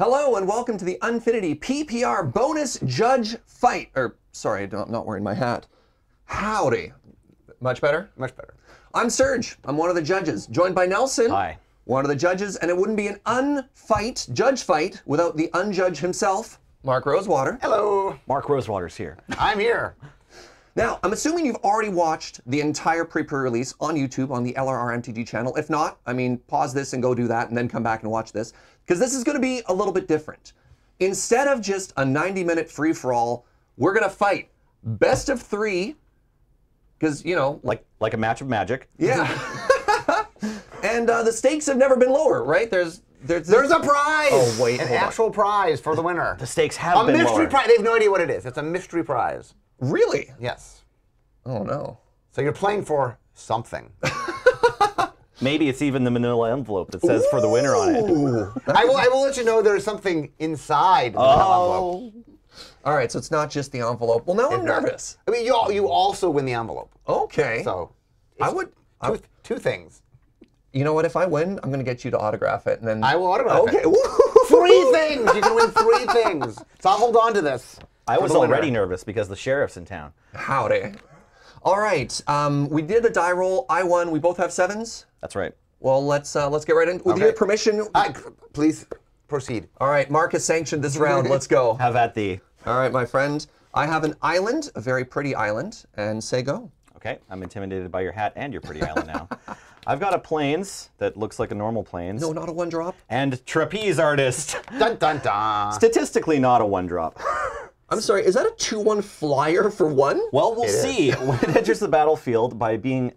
Hello and welcome to the Unfinity PPR bonus judge fight. Sorry, I'm not wearing my hat. Howdy. Much better? Much better. I'm Serge. I'm one of the judges, joined by Nelson. Hi. One of the judges, and it wouldn't be an judge fight without the unjudge himself, Mark Rosewater. Hello. Mark Rosewater's here. I'm here. Now, I'm assuming you've already watched the entire pre-release on YouTube on the LRRMTG channel. If not, I mean, pause this and go do that and then come back and watch this, because this is going to be a little bit different. Instead of just a 90-minute free-for-all, we're going to fight best of three, because, you know... Like a match of magic. Yeah. And the stakes have never been lower, right? There's a prize! Oh, wait. An actual prize for the winner. The stakes have been lower. A mystery prize. They have no idea what it is. It's a mystery prize. Really? Yes. Oh, no. So you're playing for something. Maybe it's even the manila envelope that says for the winner on it. I will let you know there's something inside the manila envelope. All right, so it's not just the envelope. Well, now I'm nervous. I mean, you also win the envelope. Okay. So it's two things. You know what? If I win, I'm going to get you to autograph it, and then I will autograph it. Okay. Three things. You can win three things. So I'll hold on to this. I was already nervous because the sheriff's in town. Howdy. All right, we did a die roll. I won. We both have sevens. That's right. Well, let's get right in. With your permission, please proceed. All right, Mark has sanctioned this round. Let's go. Have at thee. All right, my friend. I have an island, a very pretty island, and say go. Okay, I'm intimidated by your hat and your pretty island now. I've got a plains that looks like a normal plains. No, not a one drop. And Trapeze Artist. Dun dun dun. Statistically, not a one drop. I'm sorry, is that a 2-1 flyer for one? Well, we'll see. It enters the battlefield by being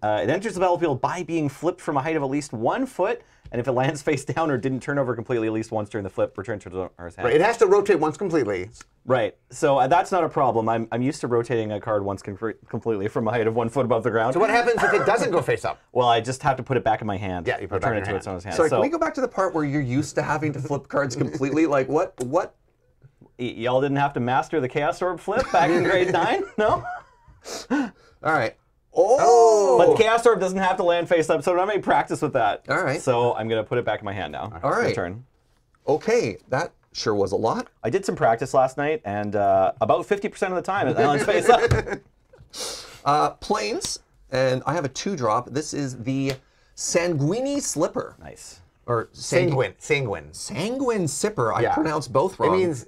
flipped from a height of at least 1 foot, and if it lands face down or didn't turn over completely at least once during the flip, return to our hand. Right, it has to rotate once completely. Right, so that's not a problem. I'm used to rotating a card once completely from a height of 1 foot above the ground. So what happens if it doesn't go face up? Well, I just have to put it back in my hand. Yeah, you put it back in your hand. Sorry, can we go back to the part where you're used to having to flip cards completely? Like, what? Y'all didn't have to master the Chaos Orb flip back in grade 9? No? All right. Oh! But Chaos Orb doesn't have to land face up, so I'm not going to practice with that. All right. So I'm going to put it back in my hand now. All right. Return. Okay, that sure was a lot. I did some practice last night, and about 50% of the time it lands face up. Planes, and I have a 2-drop. This is the Sanguini Slipper. Nice. Or sanguine sipper. Yeah. I pronounce both wrong. It means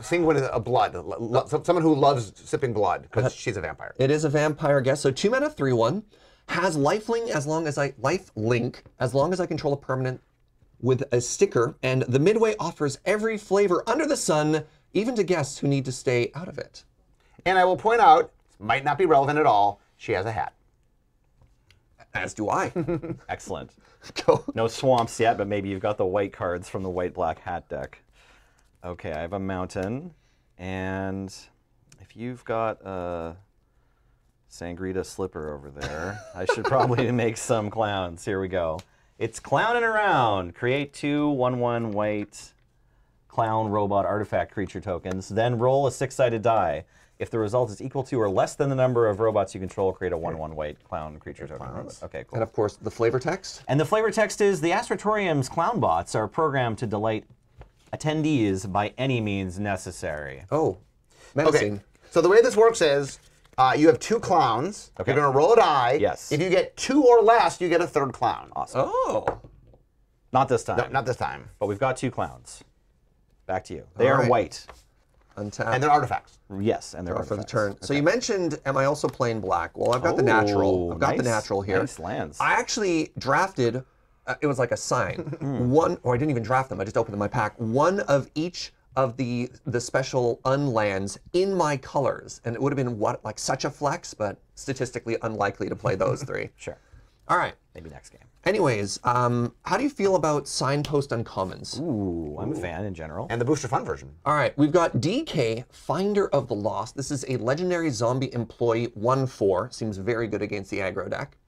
sanguine is a blood. Someone who loves sipping blood because she's a vampire. It is a vampire guess. So 2 mana 3/1 has lifelink as long as I control a permanent with a sticker, and the midway offers every flavor under the sun, even to guests who need to stay out of it. And I will point out, might not be relevant at all. She has a hat. As do I. Excellent. No swamps yet, but maybe you've got the white cards from the white-black hat deck. Okay, I have a mountain, and if you've got a Sangrita Slipper over there, I should probably make some clowns. Here we go. It's Clowning Around. Create 2/1/1 white clown robot artifact creature tokens, then roll a 6-sided die. If the result is equal to or less than the number of robots you control, create a 1/1 white clown creature token. Okay, cool. And of course, the flavor text. And the flavor text is, the Astratorium's clown bots are programmed to delight attendees by any means necessary. Oh, medicine. Okay. So the way this works is, you have 2 clowns. Okay. You're going to roll a die. Yes. If you get 2 or less, you get a 3rd clown. Awesome. Oh. Not this time. No, not this time. But we've got 2 clowns. Back to you. They are white. Untapped. And they're artifacts. Yes, and they're artifacts. For the turn. Okay. So you mentioned, am I also playing black? Well, I've got the natural. I've got the natural here. Nice lands. I actually drafted, it was like a sign. Or I didn't even draft them, I just opened them in my pack. One of each of the special unlands in my colors. And it would have been, what, like such a flex, but statistically unlikely to play those 3. Sure. All right. Maybe next game. Anyways, how do you feel about Signpost Uncommons? Ooh, I'm a fan in general. And the Booster Fun version. All right, we've got DK, Finder of the Lost. This is a legendary zombie employee, 1/4. Seems very good against the aggro deck.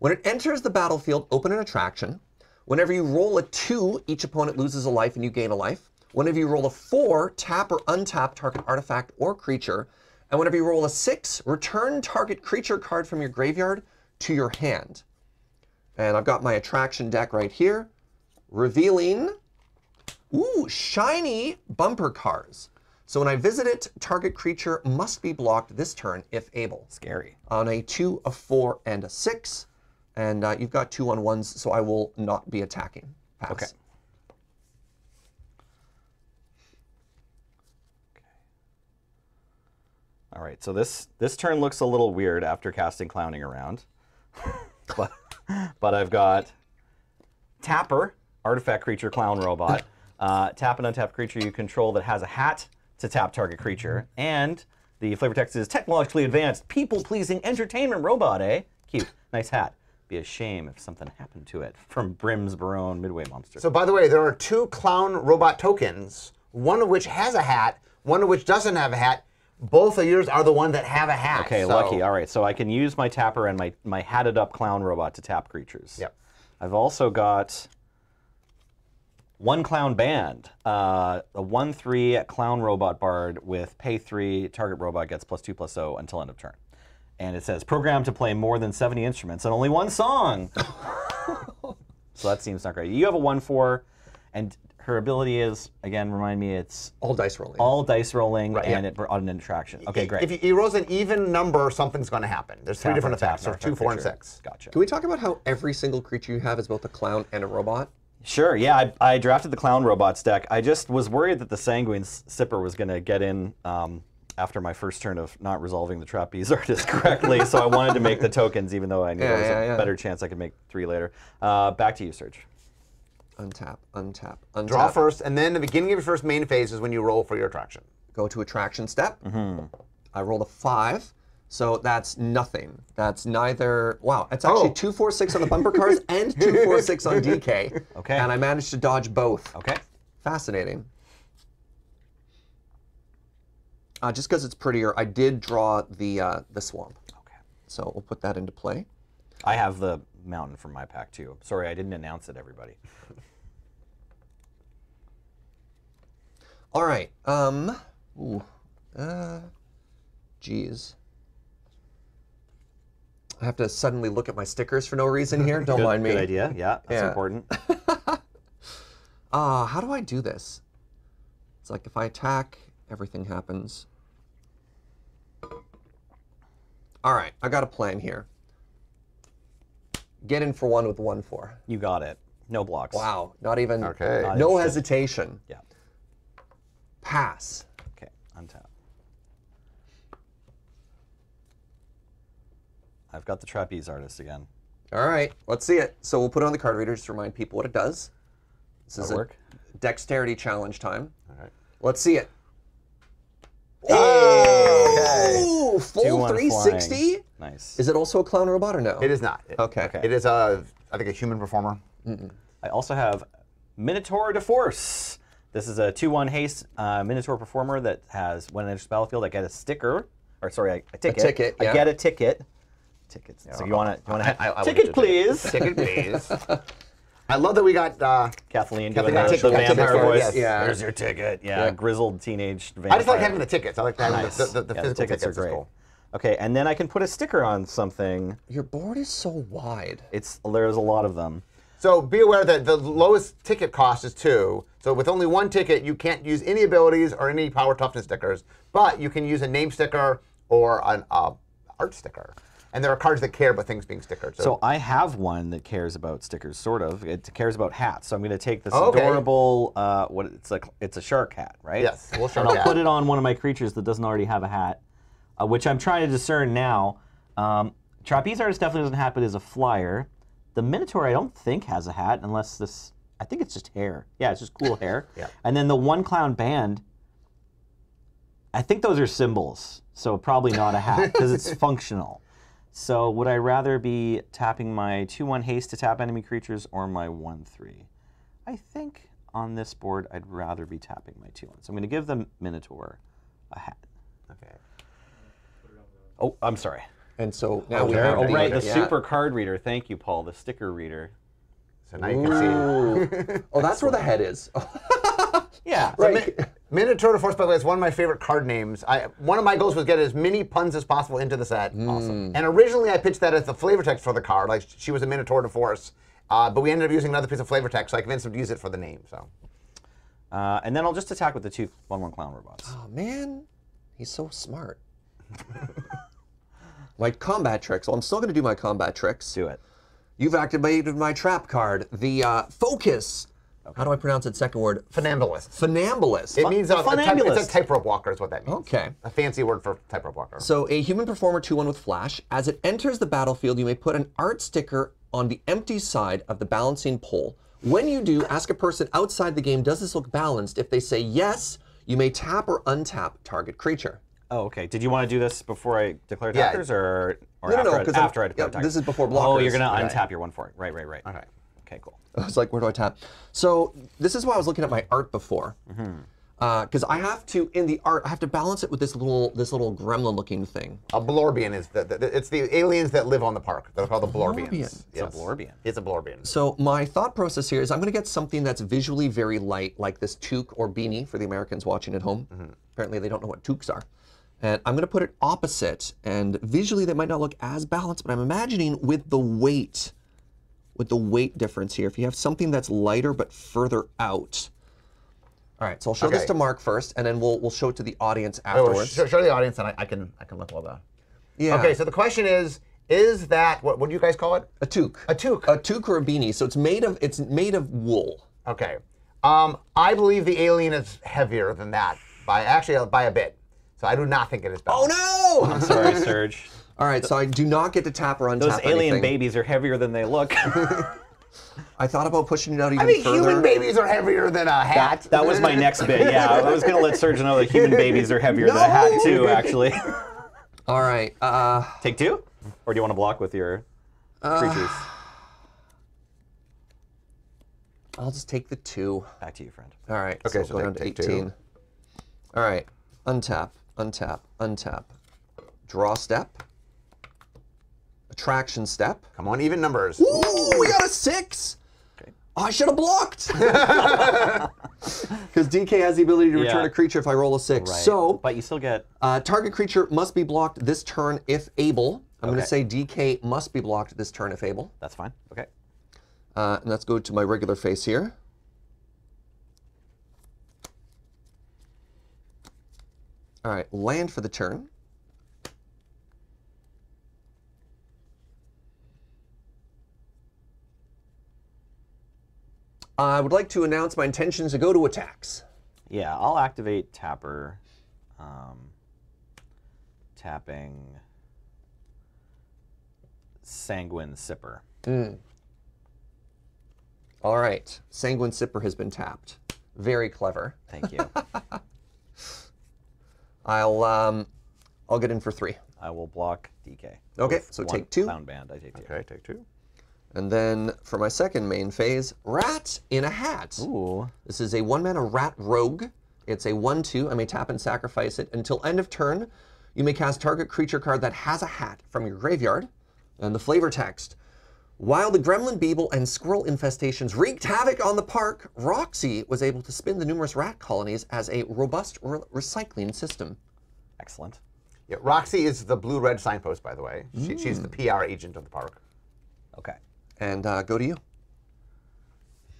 When it enters the battlefield, open an attraction. Whenever you roll a 2, each opponent loses a life and you gain a life. Whenever you roll a 4, tap or untap target artifact or creature. And whenever you roll a 6, return target creature card from your graveyard to your hand. And I've got my attraction deck right here, revealing Ooh, shiny bumper cars. So when I visit it, target creature must be blocked this turn if able. Scary. On a 2, a 4, and a 6. And you've got 2/1s, so I will not be attacking. Pass. Okay. All right, so this turn looks a little weird after casting Clowning Around. but I've got Tapper, artifact creature, clown robot. Tap an untapped creature you control that has a hat to tap target creature. And the flavor text is technologically advanced, people-pleasing entertainment robot, eh? Cute. Nice hat. Be a shame if something happened to it. From Brim's Barone Midway Monster. So by the way, there are 2 clown robot tokens, one of which has a hat, one of which doesn't have a hat. Both of yours are the ones that have a hat. Okay, so lucky. All right, so I can use my Tapper and my hatted up clown robot to tap creatures. Yep. I've also got one clown band, a 1/3 clown robot bard with pay 3. Target robot gets +2/+0 until end of turn. And it says programmed to play more than 70 instruments and only 1 song. So that seems not great. You have a 1/4, and her ability is, again, remind me, it's... all dice rolling. All dice rolling, right, and it on an interaction. Okay, great. If he rolls an even number, something's going to happen. There's 3 different attacks, so 2, 4, and 6. Gotcha. Can we talk about how every single creature you have is both a clown and a robot? Sure, yeah. I drafted the clown robots deck. I just was worried that the Sanguini Slipper was going to get in after my first turn of not resolving the Trapeze Artist correctly, so I wanted to make the tokens, even though I knew there was a better chance I could make 3 later. Back to you, Serge. Untap, untap, untap. Draw first, and then the beginning of your first main phase is when you roll for your attraction. Go to attraction step. Mm-hmm. I rolled a 5, so that's nothing. That's neither. Wow, it's actually 2, 4, 6 on the bumper cars and 2, 4, 6 on DK. Okay. And I managed to dodge both. Okay. Fascinating. Just because it's prettier, I did draw the swamp. Okay. So we'll put that into play. I have the mountain from my pack too. Sorry, I didn't announce it, everybody. All right. Geez. I have to suddenly look at my stickers for no reason here. Don't mind me. Good idea. Yeah, that's important. How do I do this? It's like if I attack, everything happens. All right, I got a plan here. Get in for 1 with 1/4. You got it. No blocks. Wow. Not even. Okay. No hesitation. Yeah. Pass. Okay. Untap. I've got the Trapeze Artist again. All right. Let's see it. So we'll put it on the card reader just to remind people what it does. This is a dexterity challenge time. All right. Let's see it. Oh, okay. Full 360? Flying. Nice. Is it also a clown robot or no? It is not. Okay. It is, I think, a human performer. Mm-mm. I also have Minotaur de Force. This is a 2/1 haste Minotaur performer that has, when it enters the battlefield, I get a sticker. Or, sorry, a ticket. A ticket, yeah. I get a ticket. Tickets. Yeah, so you want to... Ticket, please. Ticket, please. I love that we got Kathleen doing the vampire voice. Yeah. There's your ticket. Yeah, grizzled teenage vampire. I just like having the tickets. I like having the physical tickets. Are great. Cool. Okay, and then I can put a sticker on something. Your board is so wide. There's a lot of them. So be aware that the lowest ticket cost is 2. So with only 1 ticket, you can't use any abilities or any power toughness stickers. But you can use a name sticker or an art sticker. And there are cards that care about things being stickered. So I have one that cares about stickers, sort of. It cares about hats. So I'm going to take this adorable, it's a shark hat, right? Yes, a little shark hat. And I'll put it on one of my creatures that doesn't already have a hat, which I'm trying to discern now. Trapeze Artist definitely doesn't have it as a flyer. The Minotaur I don't think has a hat unless this, I think it's just hair. Yeah, it's just cool hair. Yeah. And then the one clown band, I think those are symbols. So probably not a hat because it's functional. So would I rather be tapping my 2/1 haste to tap enemy creatures or my 1/3? I think on this board I'd rather be tapping my 2/1. So I'm going to give the Minotaur a hat. Okay. Oh, I'm sorry. And so now we have the super card reader. Thank you, Paul. The sticker reader. So now you can see. Oh, that's where the head is. Yeah. Right. So Minotaur de Force, by the way, is one of my favorite card names. One of my goals was to get as many puns as possible into the set. Awesome. And originally I pitched that as the flavor text for the card. Like, she was a Minotaur de Force. But we ended up using another piece of flavor text, so I convinced him to use it for the name. So. And then I'll just attack with the 2/1/1 clown robots. Oh man, he's so smart. My combat tricks. Well, I'm still going to do my combat tricks. Do it. You've activated my trap card, the focus. Okay. How do I pronounce its second word? Funambulist. Funambulist. It means it's a tightrope walker is what that means. Okay. A fancy word for tightrope walker. So a human performer 2/1 with flash. As it enters the battlefield, you may put an art sticker on the empty side of the balancing pole. When you do, ask a person outside the game, does this look balanced? If they say yes, you may tap or untap target creature. Oh, okay. Did you want to do this before I declare attackers or after I declare attackers? This is before blockers. Oh, you're going to untap your 1/4. Right, right, right. All right. Okay, cool. I was like, where do I tap? So this is why I was looking at my art before. Because I have to, in the art, I have to balance it with this little gremlin-looking thing. A Blorbian is it's the aliens that live on the park. They're called the Blorbians. Yes. It's a Blorbian. It's a Blorbian. So my thought process here is I'm going to get something that's visually very light, like this toque or beanie for the Americans watching at home. Apparently they don't know what toques are. And I'm going to put it opposite, and visually they might not look as balanced, but I'm imagining with the weight difference here, if you have something that's lighter but further out. All right, so I'll show this to Mark first, and then we'll show it to the audience afterwards. Show the audience, and I can look well done. Yeah. Okay, so the question is that what do you guys call it? A toque. A toque. A toque or a beanie. So it's made of wool. Okay. I believe the alien is heavier than that by a bit. So I do not think it is balanced. Oh no! I'm sorry, Serge. All right, so I do not get to tap or untap anything. Those alien babies are heavier than they look. I thought about pushing it out even further. I mean, human babies are heavier than a hat. That was my next bit, yeah. I was going to let Serge know that human babies are heavier than a hat, too, actually. All right. Take two? Or do you want to block with your creatures? I'll just take the 2. Back to you, friend. All right. Okay, so go down to 18. All right. Untap, untap, untap. Draw step. Attraction step. Come on, even numbers. Ooh, we got a 6. Okay. Oh, I should have blocked. Because DK has the ability to return a creature if I roll a 6. Right. So, but you still get target creature must be blocked this turn if able. I'm going to say DK must be blocked this turn if able. That's fine. Okay. And let's go to my regular face here. All right, land for the turn. I would like to announce my intentions to go to attacks. Yeah, I'll activate Tapper. Tapping Sanguini Slipper. All right, Sanguini Slipper has been tapped. Very clever. Thank you. I'll get in for 3. I will block DK. Okay, so take 2. Clown band, I take 2. Okay, take 2. And then for my second main phase, Rat in a Hat. Ooh. This is a 1-mana rat rogue. It's a 1/2. I may tap and sacrifice it. Until end of turn, you may cast target creature card that has a hat from your graveyard. And the flavor text. While the gremlin, beetle, and squirrel infestations wreaked havoc on the park, Roxy was able to spin the numerous rat colonies as a robust recycling system. Excellent. Yeah, Roxy is the blue-red signpost, by the way. She's the PR agent of the park. Okay. And go to you.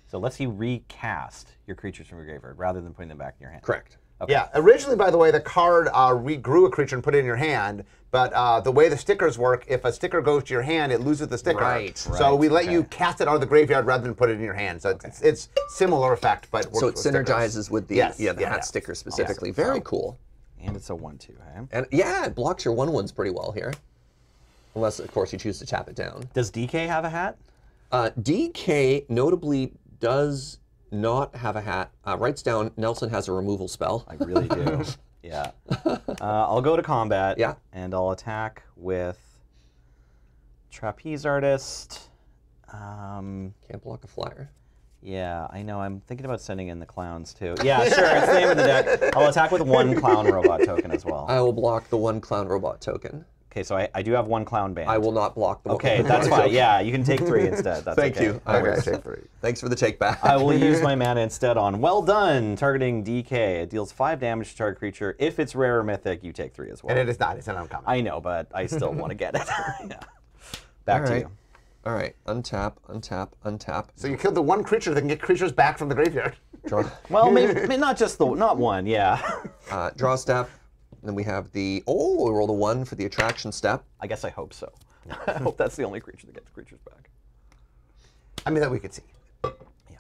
So let's see, recast your creatures from your graveyard rather than putting them back in your hand. Correct. Okay. Yeah, originally, by the way, the card regrew a creature and put it in your hand, but the way the stickers work, if a sticker goes to your hand, it loses the sticker. Right. So we let you cast it out of the graveyard rather than put it in your hand. So it's similar effect, but works with synergizes stickers. With the, hat sticker specifically. Awesome. Very cool. And it's a 1/2, eh? And yeah, it blocks your 1/1s pretty well here. Unless, of course, you choose to tap it down. Does DK have a hat? DK notably does not have a hat. Writes down, Nelson has a removal spell. I really do. Yeah. I'll go to combat. Yeah. And I'll attack with Trapeze Artist. Can't block a flyer. Yeah, I know. I'm thinking about sending in the clowns, too. Yeah, sure. It's the name of the deck. I'll attack with 1 clown robot token as well. I will block the 1 clown robot token. Okay, so I do have 1 clown band. I will not block the 1 clown band. Okay, that's fine. Yeah, you can take 3 instead. That's Thank you. I will take 3. Thanks for the take back. I will use my mana instead on Well Done, targeting DK. It deals 5 damage to target creature. If it's rare or mythic, you take 3 as well. And it is not. It's an uncommon. I know, but I still want to get it. Yeah. Back to you. All right, untap, untap, untap. So you killed the 1 creature that can get creatures back from the graveyard. Draw. Well, maybe not just the not one. Yeah. Draw step. And then we have the we rolled a 1 for the attraction step. I guess I hope so. I hope that's the only creature that gets creatures back. I mean, that we could see. Yeah.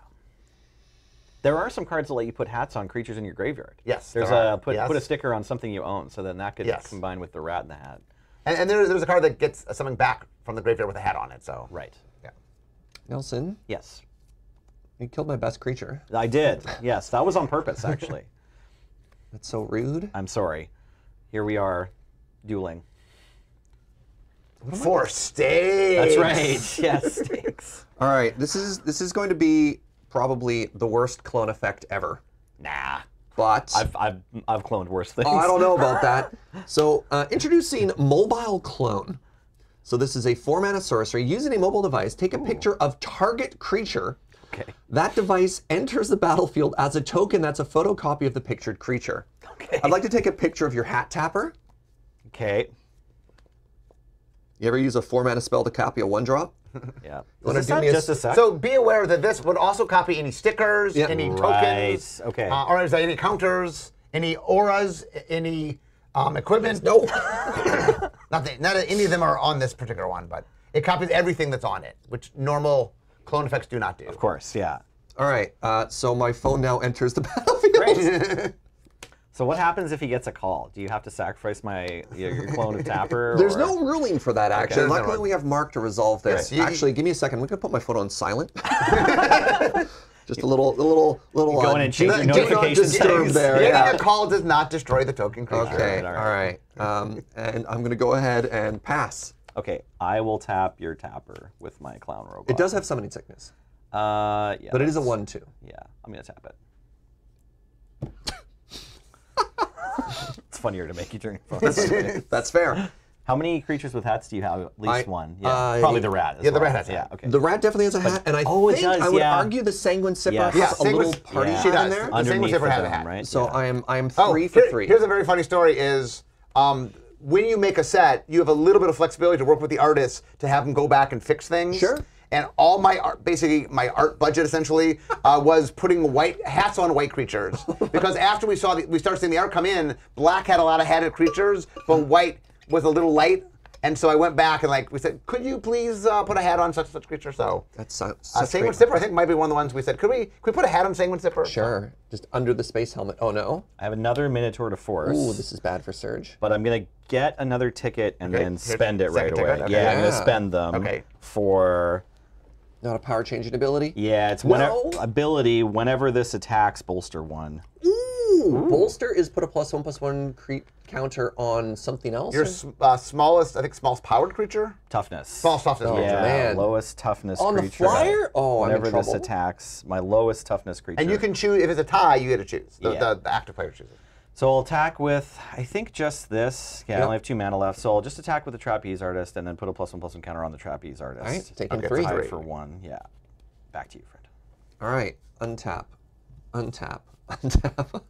There are some cards that let you put hats on creatures in your graveyard. Yes. There's a put a sticker on something you own, so then that could combine with the rat in the hat. And there's a card that gets something back from the graveyard with a hat on it. So right. Yeah. Nelson. Yes. You killed my best creature. I did. Yes, that was on purpose, actually. That's so rude. I'm sorry. Here we are, dueling. For stakes. That's right. Yes, stakes. All right. This is going to be probably the worst clone effect ever. Nah. But I've cloned worse things. Oh, I don't know about that. So introducing Mobile Clone. So this is a 4-mana sorcery. Use any mobile device. Take a picture of target creature. Okay. That device enters the battlefield as a token that's a photocopy of the pictured creature. Okay. I'd like to take a picture of your hat tapper. Okay. You ever use a 4-mana spell to copy a 1-drop? Yeah. So be aware that this would also copy any stickers, any tokens, or is there any counters, any auras, any equipment. No. Not any of them are on this particular one, but it copies everything that's on it, which normal clone effects do not do. Of course, yeah. All right, so my phone now enters the battlefield. Great. So what happens if he gets a call? Do you have to sacrifice your clone of Tapper? There's no ruling for that, actually. Okay. Luckily, we have Mark to resolve this. Right. Actually, give me a second. I'm gonna put my phone on silent. Just a little. Go in and change your notification settings. Getting a call does not destroy the token creature. Okay. All right. And I'm gonna go ahead and pass. Okay, I will tap your Tapper with my clown robot. It does have summoning sickness. Yeah. But it is a 1/2. Yeah, I'm gonna tap it. It's funnier to make you drink. That's fair. How many creatures with hats do you have? At least one. Yeah, probably the rat. Yeah, the rat has a hat. Okay. The rat definitely has a hat, and I would argue the Sanguine Sipper has a little party shit in there. The Sanguine Sipper has a hat, right? So I am 3 for 3. Here's a very funny story: is when you make a set, you have a little bit of flexibility to work with the artists to have them go back and fix things. Sure. And all my art, basically my art budget essentially, was putting white hats on white creatures. Because after we started seeing the art come in, black had a lot of hatted creatures, but white was a little light. And so I went back and we said, could you please put a hat on such and such creature? So that's Sanguine Sipper, I think, might be one of the ones we said, could we put a hat on Sanguine Sipper? Sure, just under the space helmet. Oh no. I have another Minotaur de Force. Ooh, this is bad for Serge. But I'm gonna get another ticket and then spend it right away. Okay. Yeah, I'm gonna spend them for... Not a power changing ability? Yeah, it's whenever this attacks, bolster 1. Ooh. Bolster is put a +1/+1 creep counter on something else? Your smallest, I think, smallest powered creature? Toughness. Smallest toughness creature. Yeah, man. Lowest toughness creature. On the flyer? Oh, whenever this attacks, my lowest toughness creature. And you can choose, if it's a tie, you get to choose. The active player chooses. So I'll attack with, I think, just this. Yeah, I only have 2 mana left. So I'll just attack with the Trapeze Artist and then put a +1/+1 counter on the Trapeze Artist. All right, taking 3 for 1. Yeah. Back to you, friend. All right, untap, untap, untap.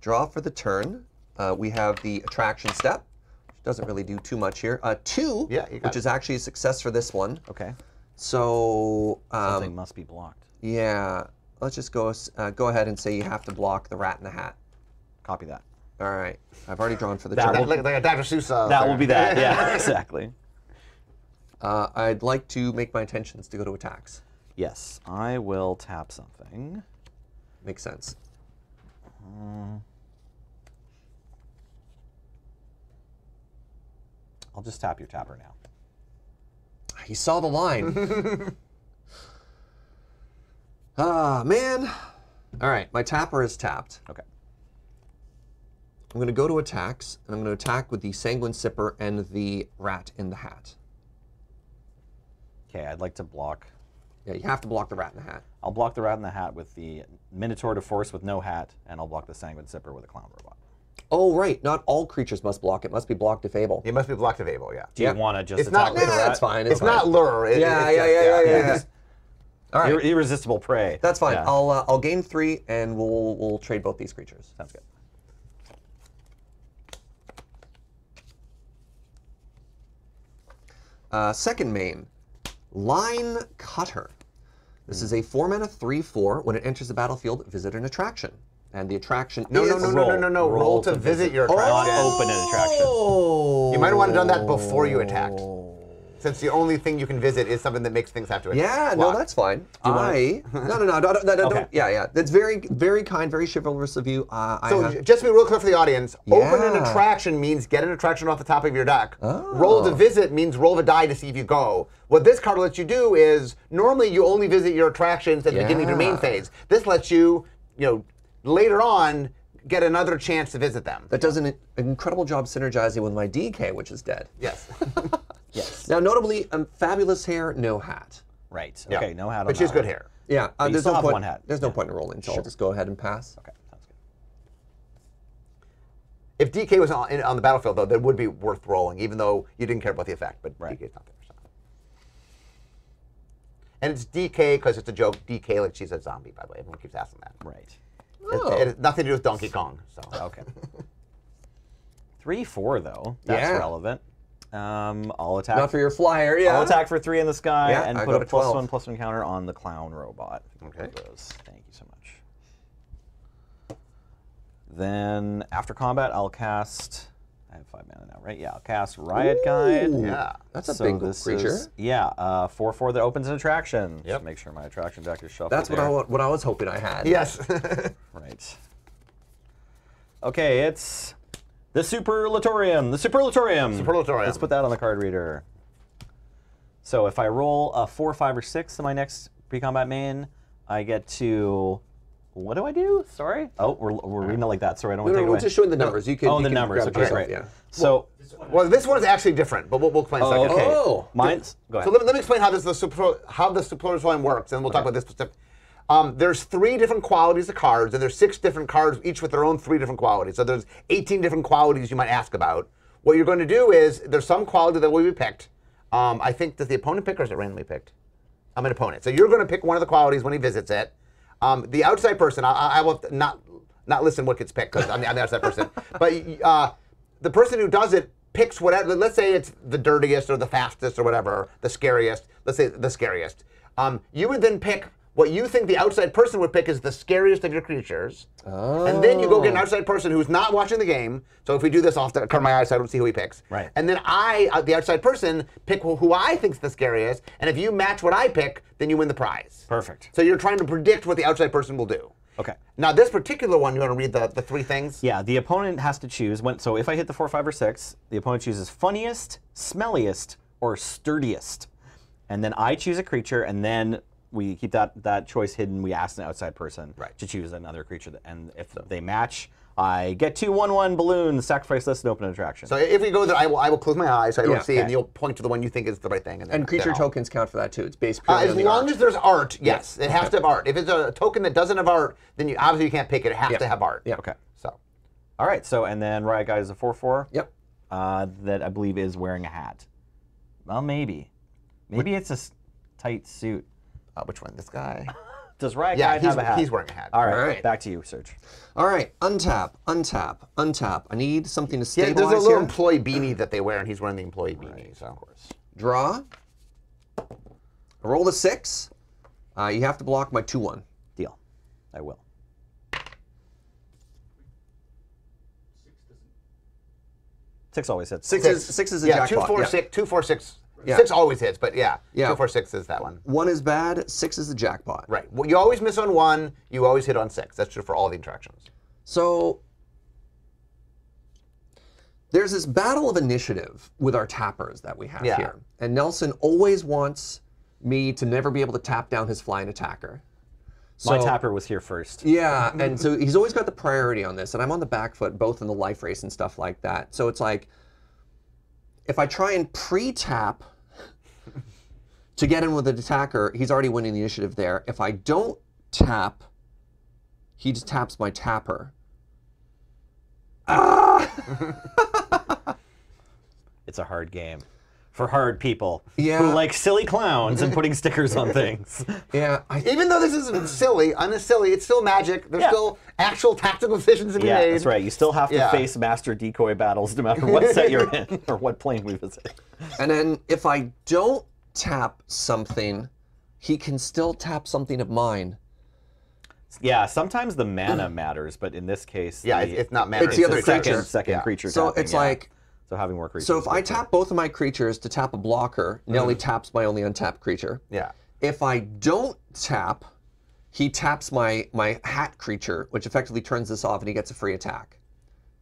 Draw for the turn. We have the attraction step, which doesn't really do too much here. 2, which is actually a success for this one. Okay. So something must be blocked. Yeah. Let's just go ahead and say you have to block the rat in the hat. Copy that. All right. I've already drawn for the turn. Like a Dr. Seuss. That will be that. Yeah, exactly. I'd like to make my intentions to go to attacks. Yes, I will tap something. Makes sense. I'll just tap your tapper now. He saw the line. Ah, man. All right, my tapper is tapped. Okay. I'm going to go to attacks, and I'm going to attack with the Sanguine Sipper and the rat in the hat. Okay, I'd like to block. Yeah, you have to block the rat in the hat. I'll block the rat in the hat with the Minotaur de Force with no hat, and I'll block the Sanguine Sipper with a clown robot. Oh, right. Not all creatures must block. It must be blocked if able. It must be blocked if able, yeah. Do you want to just attack with the rat? It's fine. It's not lure. Yeah. All right. Irresistible prey. That's fine. Yeah. I'll gain 3, and we'll trade both these creatures. Sounds good. Second main, Line Cutter. This is a 4-mana 3/4. When it enters the battlefield, visit an attraction. And the attraction. No, roll to visit your attraction. Oh. Open an attraction. You might have want to done that before you attacked, since the only thing you can visit is something that makes things have to attack. Yeah, block. No, that's fine. No, that's very, very kind, very chivalrous of you. Just to be real clear for the audience, open an attraction means get an attraction off the top of your deck. Oh. Roll to visit means roll the die to see if you go. What this card lets you do is, normally you only visit your attractions at the beginning of your main phase. This lets you, later on, get another chance to visit them. That does an incredible job synergizing with my DK, which is dead. Yes. Yes. Now, notably, fabulous hair, no hat. Right. Okay, yeah. No hat on But she has good hair. Yeah. There's no point. One hat. There's no point in rolling, so I'll just go ahead and pass. Okay, sounds good. If DK was on the battlefield, though, that would be worth rolling, even though you didn't care about the effect, but DK's not there. So. And it's DK, because it's a joke, DK like she's a zombie, by the way. Everyone keeps asking that. Right. Oh. It has nothing to do with Donkey Kong, so. Okay. 3/4, though. That's relevant. I'll attack. Not for your flyer, yeah. I'll attack for 3 in the sky and put a +1/+1 counter on the clown robot. Okay. Thank you so much. Then after combat, I'll cast. I have 5 mana now, right? Yeah, I'll cast Riot Guide. Yeah, that's a big creature. Yeah, 4/4 that opens an attraction. Yep. Make sure my attraction deck is shuffled. That's what I was hoping I had. Yes. Right. Okay, it's. The Superlatorium! The Superlatorium! Superlatorium. Let's put that on the card reader. So if I roll a 4, 5, or 6 in my next pre-combat main, I get to... What do I do? Sorry? Oh, we're reading it like that, sorry, I don't want to take away. We're just showing the numbers. You can, oh, you the numbers, okay, yourself, right. Yeah. So, well, this one is actually different, but we'll explain in a second. Okay. Oh! Mine's... Go ahead. So let me explain how the Superlatorium works, and we'll talk about this specific... there's 3 different qualities of cards, and there's 6 different cards, each with their own 3 different qualities. So there's 18 different qualities you might ask about. What you're going to do is, there's some quality that will be picked. I think, does the opponent pick or is it randomly picked? I'm an opponent. So you're going to pick one of the qualities when he visits it. The outside person, I will not listen what gets picked, because I'm the outside person. But the person who does it picks whatever, let's say it's the dirtiest or the fastest or whatever, the scariest, let's say the scariest. You would then pick what you think the outside person would pick is the scariest of your creatures. Oh. And then you go get an outside person who's not watching the game. So if we do this off the cover of my eyes, I don't see who he picks. Right. And then I, the outside person, pick who I think's the scariest. And if you match what I pick, then you win the prize. Perfect. So you're trying to predict what the outside person will do. Okay. Now this particular one, you want to read the 3 things? Yeah, the opponent has to choose. So if I hit the 4, 5, or 6, the opponent chooses funniest, smelliest, or sturdiest. And then I choose a creature, and then we keep that choice hidden. We ask an outside person to choose another creature. And if they match, I get 2/1/1 balloons, sacrifice this, and open an attraction. So if we go there, I will close my eyes, so I don't see, and you'll point to the one you think is the right thing. And creature tokens count for that, too. It's based purely on the art. As long as there's art, yes. It has to have art. If it's a token that doesn't have art, then you obviously can't pick it. It has to have art. Yeah. Okay. So. All right. So, and then Riot Guide is a 4/4. Yep. That I believe is wearing a hat. Well, maybe. Maybe it's a tight suit. Which one? This guy? Does Riot Guide have a hat? He's wearing a hat. All right. Back to you, Serge. All right. Untap, untap, untap. I need something to stabilize here. Yeah, there's a little employee beanie that they wear, and he's wearing the employee beanie. So. Of course. Draw. I roll a 6. You have to block my 2/1. Deal. I will. 6 always hits. Six is a jackpot. 2, 4, 6. 2, 4, 6. Yeah. 6 always hits, but 2, 4, 6 is that one. 1 is bad, 6 is the jackpot. Right. Well, you always miss on 1, you always hit on 6. That's true for all the interactions. So there's this battle of initiative with our tappers that we have here. And Nelson always wants me to never be able to tap down his flying attacker. So, my tapper was here first. Yeah, and so he's always got the priority on this, and I'm on the back foot, both in the life race and stuff like that. So it's like, if I try and pre-tap to get in with an attacker, he's already winning the initiative there. If I don't tap, he just taps my tapper. Ah! It's a hard game for hard people who like silly clowns and putting stickers on things. Yeah, even though this isn't silly, it's still magic. There's still actual tactical decisions to be made. Yeah, that's right. You still have to face master decoy battles no matter what set you're in or what plane we visit. And then if I don't tap something, he can still tap something of mine. Yeah, sometimes the mana matters, but in this case, yeah, it's not mana. It's the other creature. Second creature. So tapping, it's like, so having more creatures. So if I tap both of my creatures to tap a blocker, Nelly taps my only untapped creature. Yeah. If I don't tap, he taps my hat creature, which effectively turns this off, and he gets a free attack.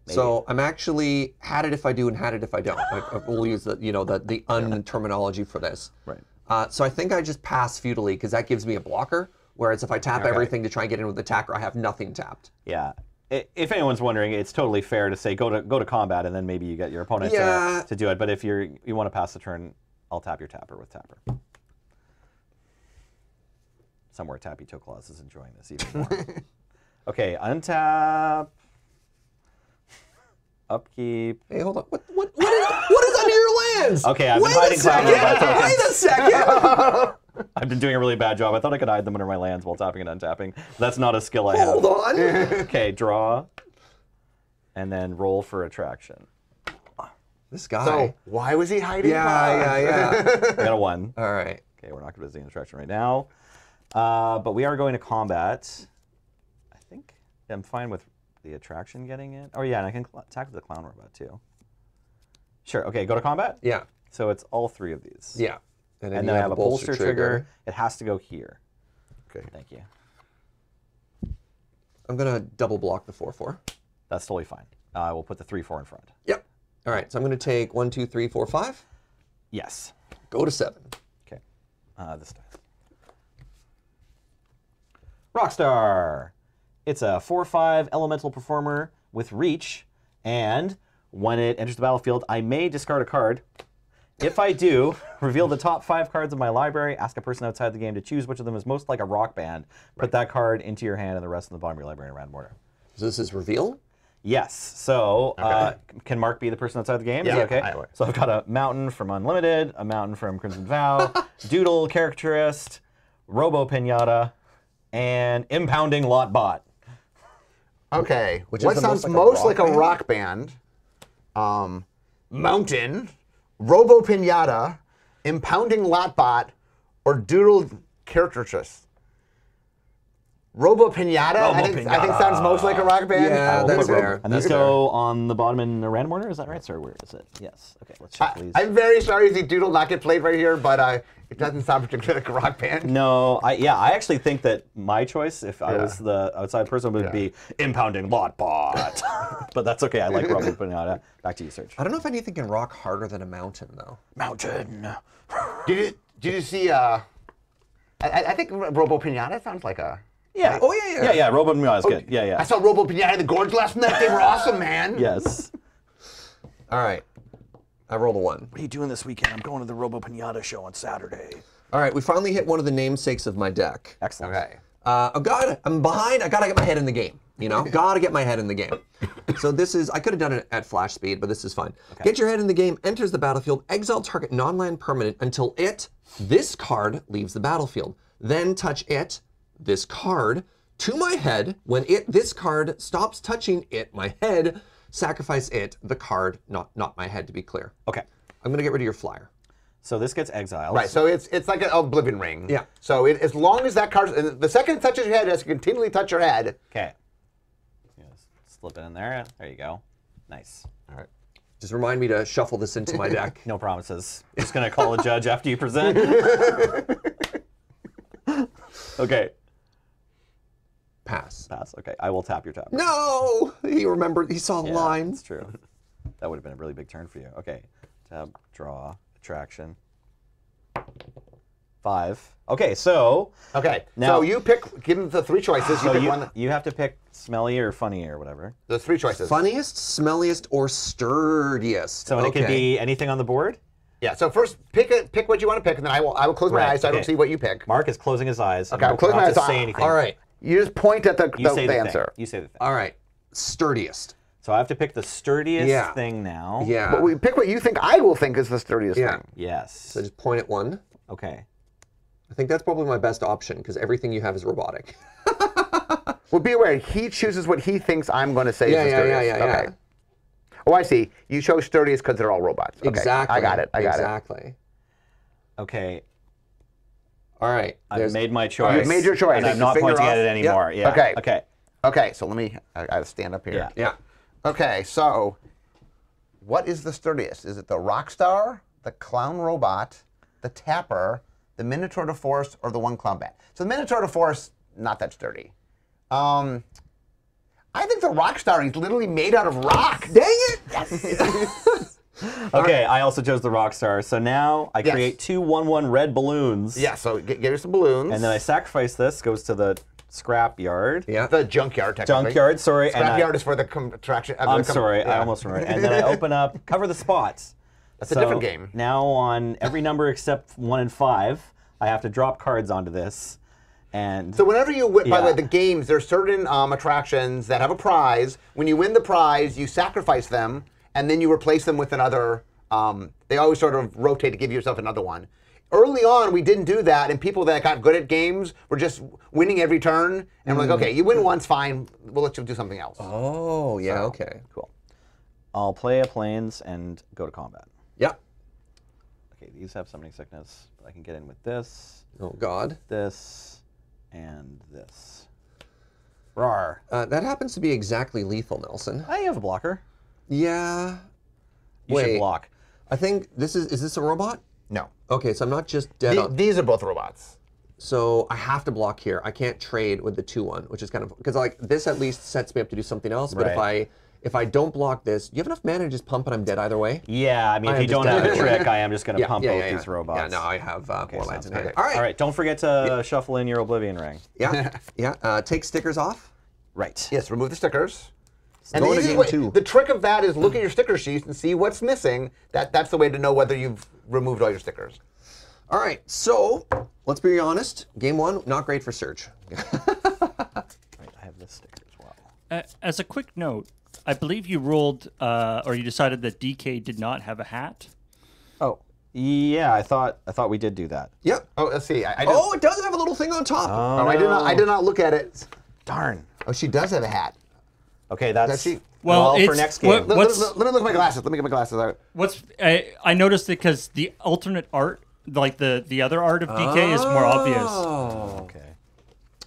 Maybe. So I'm actually hatted if I do and hatted if I don't. We'll use the the un terminology for this. Right. So I think I just pass futilely because that gives me a blocker. Whereas if I tap everything to try and get in with attacker, I have nothing tapped. Yeah. If anyone's wondering, it's totally fair to say go to combat and then maybe you get your opponent to do it. But if you want to pass the turn, I'll tap your tapper with tapper. Somewhere Tappy Toe Claws is enjoying this even more. Okay, untap. Upkeep. Hey, hold on. What is under your lands? Okay, I've been hiding Clowning Around. Wait a second. I've been doing a really bad job. I thought I could hide them under my lands while tapping and untapping. That's not a skill I have. Hold on. Okay, draw, and then roll for attraction. This guy. So why was he hiding? Yeah. I got a 1. All right. Okay, we're not going to do the attraction right now, but we are going to combat. I think I'm fine with the attraction getting it. Oh yeah, and I can attack with the clown robot too. Sure. Okay, go to combat. Yeah. So it's all 3 of these. Yeah. And then I have a bolster trigger. It has to go here. Okay. Thank you. I'm going to double block the 4-4. That's totally fine. We'll put the 3-4 in front. Yep. All right. So I'm going to take 1, 2, 3, 4, 5. Yes. Go to 7. Okay. This time. Rockstar. It's a 4/5 elemental performer with reach. And when it enters the battlefield, I may discard a card. If I do, reveal the top 5 cards of my library, ask a person outside the game to choose which of them is most like a rock band, put that card into your hand and the rest in the bottom of your library in random order. So this is reveal? Yes. So can Mark be the person outside the game? Yeah. Okay. So I've got a mountain from Unlimited, a mountain from Crimson Vow, Doodle Caricaturist, Robo Pinata, and Impounding Lot Bot. Okay. What sounds most like a rock band? Mountain. Robo Pinata, Impounding Lot Bot, or Doodle Caricaturist. Robo Pinata, I think sounds most like a rock band. Yeah, that's fair. And these go on the bottom in the random order, is that right? Sorry, where is it? Yes. Okay, let's check these. I'm very sorry to see Doodle not get played right here, but it doesn't sound particularly like a rock band. No, I actually think that my choice, if I was the outside person, would be Impounding Lot Bot. But that's okay, I like Robo Pinata. Back to you, Serge. I don't know if anything can rock harder than a mountain, though. Mountain! Did you see, I think Robo Pinata sounds like a... Yeah. Right. Oh yeah, yeah. Yeah, yeah. Robo Pinata is good. Yeah, yeah. I saw Robo Pinata in the Gorge last night. They were awesome, man. Yes. All right. I rolled a 1. What are you doing this weekend? I'm going to the Robo Pinata show on Saturday. All right. We finally hit one of the namesakes of my deck. Excellent. Okay. Oh God, I'm behind. I gotta get my head in the game. You know, gotta get my head in the game. So this is. I could have done it at flash speed, but this is fine. Okay. Get your head in the game. Enters the battlefield. Exile target non-land permanent until this card leaves the battlefield. Then touch it. This card to my head. When this card stops touching my head, sacrifice the card, not my head, to be clear. Okay. I'm gonna get rid of your flyer. So this gets exiled. Right, so it's like an Oblivion Ring. Yeah. So as long as that card, and the second it touches your head, it has to continually touch your head. Okay. Slip it in there, there you go. Nice. All right. Just remind me to shuffle this into my deck. No promises. Just gonna call a judge after you present. Okay. Pass. Pass, okay. I will tap your tapper. No! He remembered, he saw the line. That's true. That would have been a really big turn for you. Okay. Tab, draw, attraction. 5. Okay, so. Okay. Now, so you pick, give him the 3 choices. You pick one. You have to pick smelly or funny or whatever. The 3 choices. Funniest, smelliest, or sturdiest. So it could be anything on the board? Yeah, so first pick what you want to pick, and then I will close my eyes so I don't see what you pick. Mark is closing his eyes. Okay, I'm closing my eyes. Not to say anything. All right. You just point at the answer. You say the thing. All right. Sturdiest. So I have to pick the sturdiest thing now. Yeah. But we pick what you think I will think is the sturdiest thing. Yes. So just point at 1. Okay. I think that's probably my best option because everything you have is robotic. Well, be aware, he chooses what he thinks I'm going to say is the sturdiest. Okay. Oh, I see. You chose sturdiest because they're all robots. Okay. Exactly. I got it. Okay. All right. I've made my choice. You've made your choice. And I'm not pointing at it anymore. Yep. Yeah. Okay. Okay. Okay. So let me. I gotta stand up here. Yeah. Yeah. Okay. So, what is the sturdiest? Is it the Rockstar, the Clown Robot, the Tapper, the Minotaur de Force, or the One Clown Bat? So the Minotaur de Force, not that sturdy. I think the Rockstar is literally made out of rock. Dang it! Yes. Okay, I also chose the Rockstar. So now I create 2 1/1 red balloons. Yeah, so get you some balloons. And then I sacrifice this, goes to the scrap yard. Yeah, the junkyard, technically. Junkyard, sorry. Scrapyard is for the contraction. I'm sorry, I almost remember it. And then I open up, cover the spots. That's a different game. Now on every number except 1 and 5, I have to drop cards onto this. And so whenever you win, by the way, the games, there are certain attractions that have a prize. When you win the prize, you sacrifice them. And then you replace them with another. They always sort of rotate to give yourself another one. Early on, we didn't do that, and people that got good at games were just winning every turn. And we're like, okay, you win once, fine. We'll let you do something else. Oh, yeah, so, okay, cool. I'll play a planes and go to combat. Yep. Okay, these have summoning sickness. But I can get in with this. Oh God. This and this. Rawr. That happens to be exactly lethal, Nelson. I have a blocker. Yeah. You should block. I think this is this a robot? No. Okay, so I'm not just dead on. These are both robots. So I have to block here. I can't trade with the 2-1, which is kind of because like this at least sets me up to do something else. But if I don't block this, you have enough mana to just pump and I'm dead either way. Yeah, I mean if you don't have a trick, I am just gonna pump both these robots. Yeah, no, I have more lands in hand. All right. All right, don't forget to shuffle in your Oblivion Ring. Yeah. Yeah. Take stickers off. Right. Yes, remove the stickers. And the trick of that is look at your sticker sheets and see what's missing. That's the way to know whether you've removed all your stickers. All right, so let's be honest. Game 1, not great for Serge. Right, I have this sticker as well. As a quick note, I believe you ruled or you decided that DK did not have a hat. Oh. Yeah, I thought we did do that. Yep. Oh, let's see. Oh, it does have a little thing on top. Oh, no. I did not look at it. Darn. Oh, she does have a hat. Okay, that's well for next game. Let me look at my glasses. Let me get my glasses out. I noticed that because the alternate art, like the other art of DK, is more obvious. Oh, okay.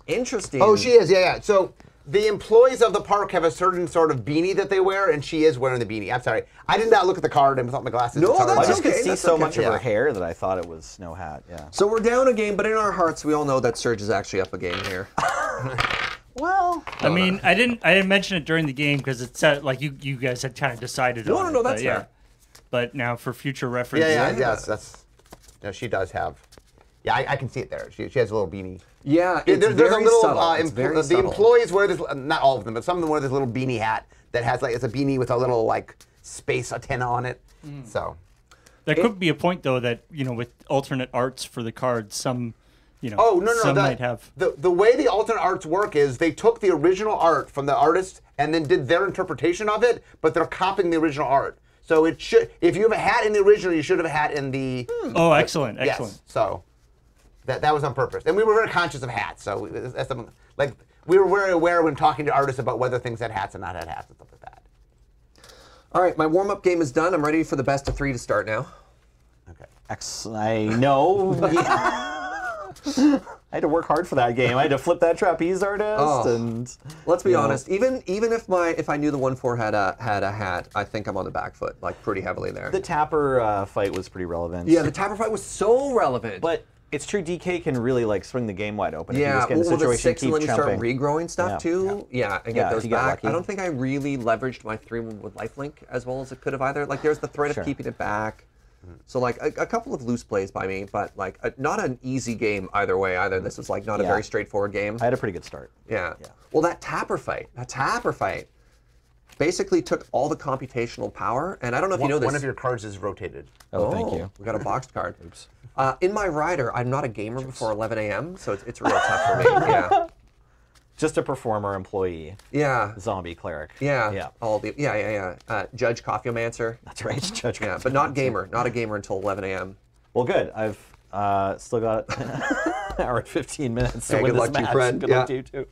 Interesting. Oh, she is. Yeah, yeah. So the employees of the park have a certain sort of beanie that they wear, and she is wearing the beanie. I'm sorry, I did not look at the card and without my glasses. No, that's okay. I just could see so much of her hair that I thought it was no hat. Yeah. So we're down a game, but in our hearts, we all know that Serge is actually up a game here. Well, I mean, no. I didn't mention it during the game because it said like you guys had kind of decided. No, no, that's fair. But now for future reference, that's no, she does have. Yeah, I can see it there. She has a little beanie. Yeah, it's there's very a little. The employees wear this. Not all of them, but some of them wear this little beanie hat that has like it's a beanie with a little like space antenna on it. Mm. So there could be a point though that you know with alternate arts for the cards some. You know, oh, no, no, some might have. The way the alternate arts work is they took the original art from the artist and then did their interpretation of it, but they're copying the original art. So it should, if you have a hat in the original, you should have a hat in the... Oh, excellent, excellent. Yes, so that was on purpose. And we were very conscious of hats, so that's something, like, we were very aware when talking to artists about whether things had hats and not had hats and stuff like that. All right, my warm-up game is done. I'm ready for the best of 3 to start now. Okay. Excellent. I know. I had to work hard for that game. I had to flip that Trapeze Artist, and let's be honest. Even if I knew the 1/4 had a hat, I think I'm on the back foot, like pretty heavily there. The Tapper fight was pretty relevant. Yeah, the Tapper fight was so relevant. But it's true, DK can really like swing the game wide open. Yeah, well, the 6 and then you start regrowing stuff too. Yeah, and get those back. I don't think I really leveraged my 3-1 with lifelink as well as it could have either. Like there's the threat of keeping it back. So like a couple of loose plays by me, but like not an easy game either way either. This was like not a very straightforward game. I had a pretty good start. Yeah. Well, that Tapper fight basically took all the computational power, and I don't know if you know this. One of your cards is rotated. Oh, thank you. We got a boxed card. Oops. In my rider, I'm not a gamer before 11 a.m., so it's real tough for me. Yeah. Just a performer employee. Yeah. Zombie cleric. Yeah. Yeah. All the Judge Coffeeomancer. That's right. Judge. Yeah, but not gamer. Not a gamer until 11 a.m. Well, good. I've still got an hour and 15 minutes to win this match. Good luck to you, friend. Good luck to you too.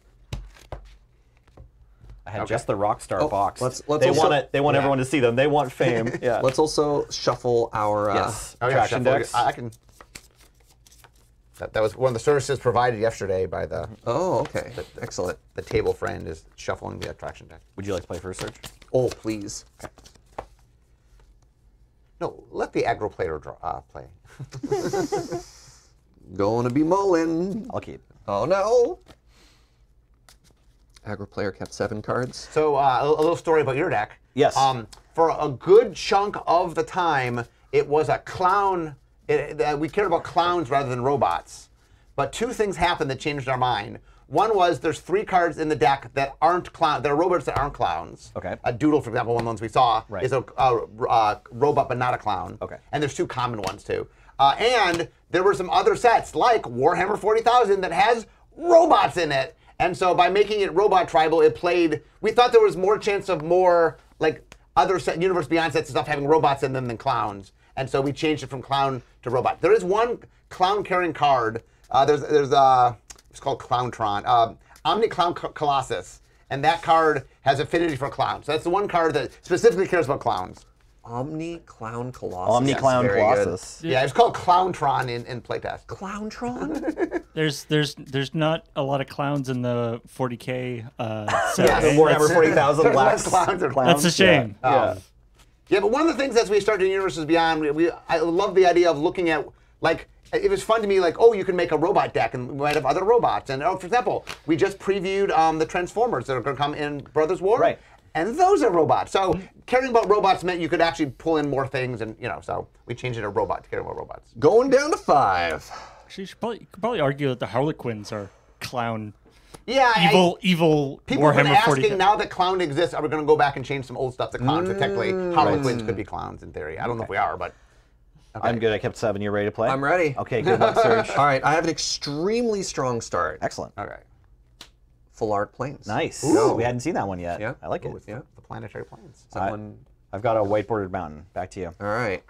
I had just the Rockstar box. They want everyone to see them. They want fame. Yeah. Let's also shuffle our traction decks. I can. That was one of the services provided yesterday by the... Oh, okay. Excellent. The table friend is shuffling the attraction deck. Would you like to play first, Serge? Oh, please. Okay. No, let the aggro player draw, play. Gonna be mulling. I'll keep. Oh, no. Aggro player kept 7 cards. So a little story about your deck. Yes. For a good chunk of the time, it was a clown. We cared about clowns rather than robots. But 2 things happened that changed our mind. One was there's 3 cards in the deck that aren't clowns. There are robots that aren't clowns. Okay. A doodle, for example, one of the ones we saw, right, is a robot but not a clown. Okay. And there's 2 common ones too. And there were some other sets like Warhammer 40,000 that has robots in it. And so by making it robot tribal, it played. We thought there was more chance of more like other set, Universe Beyond sets and stuff having robots in them than clowns. And so we changed it from clown to robot. There is one clown carrying card. It's called Clowntron. Omni-Clown Colossus, and that card has affinity for clowns. So that's the one card that specifically cares about clowns. Omni-Clown Colossus. Omni-Clown Colossus. Yeah, it's called Clowntron in playtest. Clowntron? There's not a lot of clowns in the 40K set. Yeah, the Warhammer 40,000 last clowns are clowns. That's a shame. Yeah. Yeah, but one of the things as we started Universes Beyond, I love the idea of looking at, like, it was fun to me, like, oh, you can make a robot deck and we might have other robots. And, oh, for example, we just previewed the Transformers that are going to come in Brothers War. Right. And those are robots. So caring about robots meant you could actually pull in more things, and, you know, so we changed it to robot to care about robots. Going down to 5. Actually, you could probably argue that the Harlequins are clown. Yeah, evil. People have been asking now that clown exists, are we going to go back and change some old stuff to clowns? So technically, Harlequins could be clowns in theory. I don't know if we are, but. Okay. I'm good. I kept 7. You're ready to play? I'm ready. Okay, good luck, Serge. All right, I have an extremely strong start. Excellent. All right. Full Art Planes. Nice. Ooh. We hadn't seen that one yet. Yeah. I like it. It's the planetary planes. I've got a whiteboarded mountain. Back to you. All right.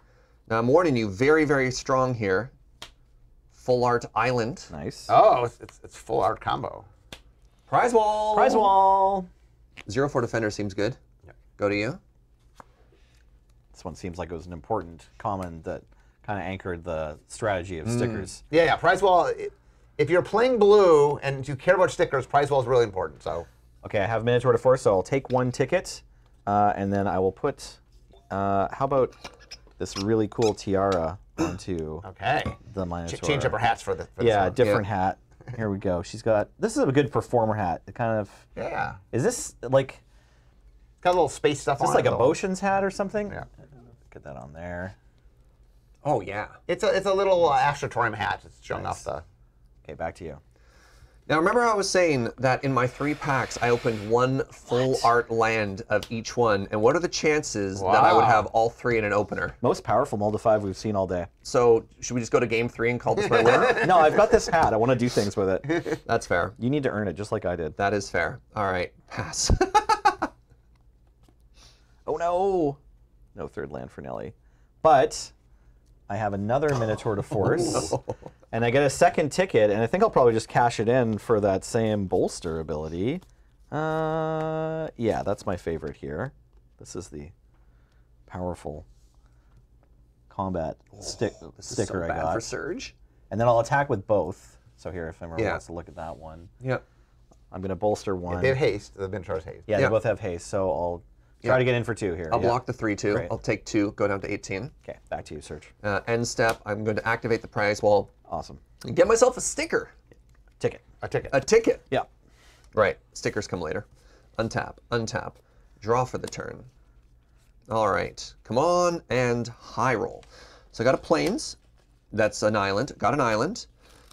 Now I'm warning you, very, very strong here. Full Art Island. Nice. Oh, it's Full Art combo. Prize Wall. Prize Wall. 0-4 Defender seems good. Yep. Go to you. This one seems like it was an important comment that kind of anchored the strategy of stickers. Yeah, yeah. Prize Wall. If you're playing blue and you care about stickers, Prize Wall is really important. So, okay, I have Minotaur de Force, so I'll take 1 ticket, and then I will put. How about this really cool tiara onto the Minotaur? Change up her hats for the. Different hat. Here we go. She's got. This is a good performer hat. It kind of. Yeah. Is this like? It's got a little space stuff. Is this on like a Botion's hat or something? Yeah. Get that on there. Oh yeah. It's a little Astratorium hat. It's showing off the. Okay, back to you. Now, remember how I was saying that in my 3 packs, I opened 1 full art land of each one, and what are the chances that I would have all 3 in an opener? Most powerful multi-5 we've seen all day. So, should we just go to game 3 and call this my winner? No, I've got this hat. I want to do things with it. That's fair. You need to earn it, just like I did. That is fair. All right, pass. Oh, no. No third land for Nelly. But I have another Minotaur de Force. And I get a second ticket, and I think I'll probably just cash it in for that same bolster ability. Yeah, that's my favorite here. This is the powerful combat sticker I got. Bad for Surge. And then I'll attack with both. So here, if everyone wants to look at that one. Yep. I'm going to bolster 1. If they have haste. The Minotaur's haste. Yeah, they both have haste, so I'll try to get in for 2 here. I'll block the 3/2. Great. I'll take 2, go down to 18. Okay, back to you, Serge. End step, I'm going to activate the Prize Wall. Awesome. And get myself a sticker. Ticket. A ticket. A ticket. Yeah. Right, stickers come later. Untap, untap, draw for the turn. All right, come on and high roll. So I got a plains, that's an island, got an island.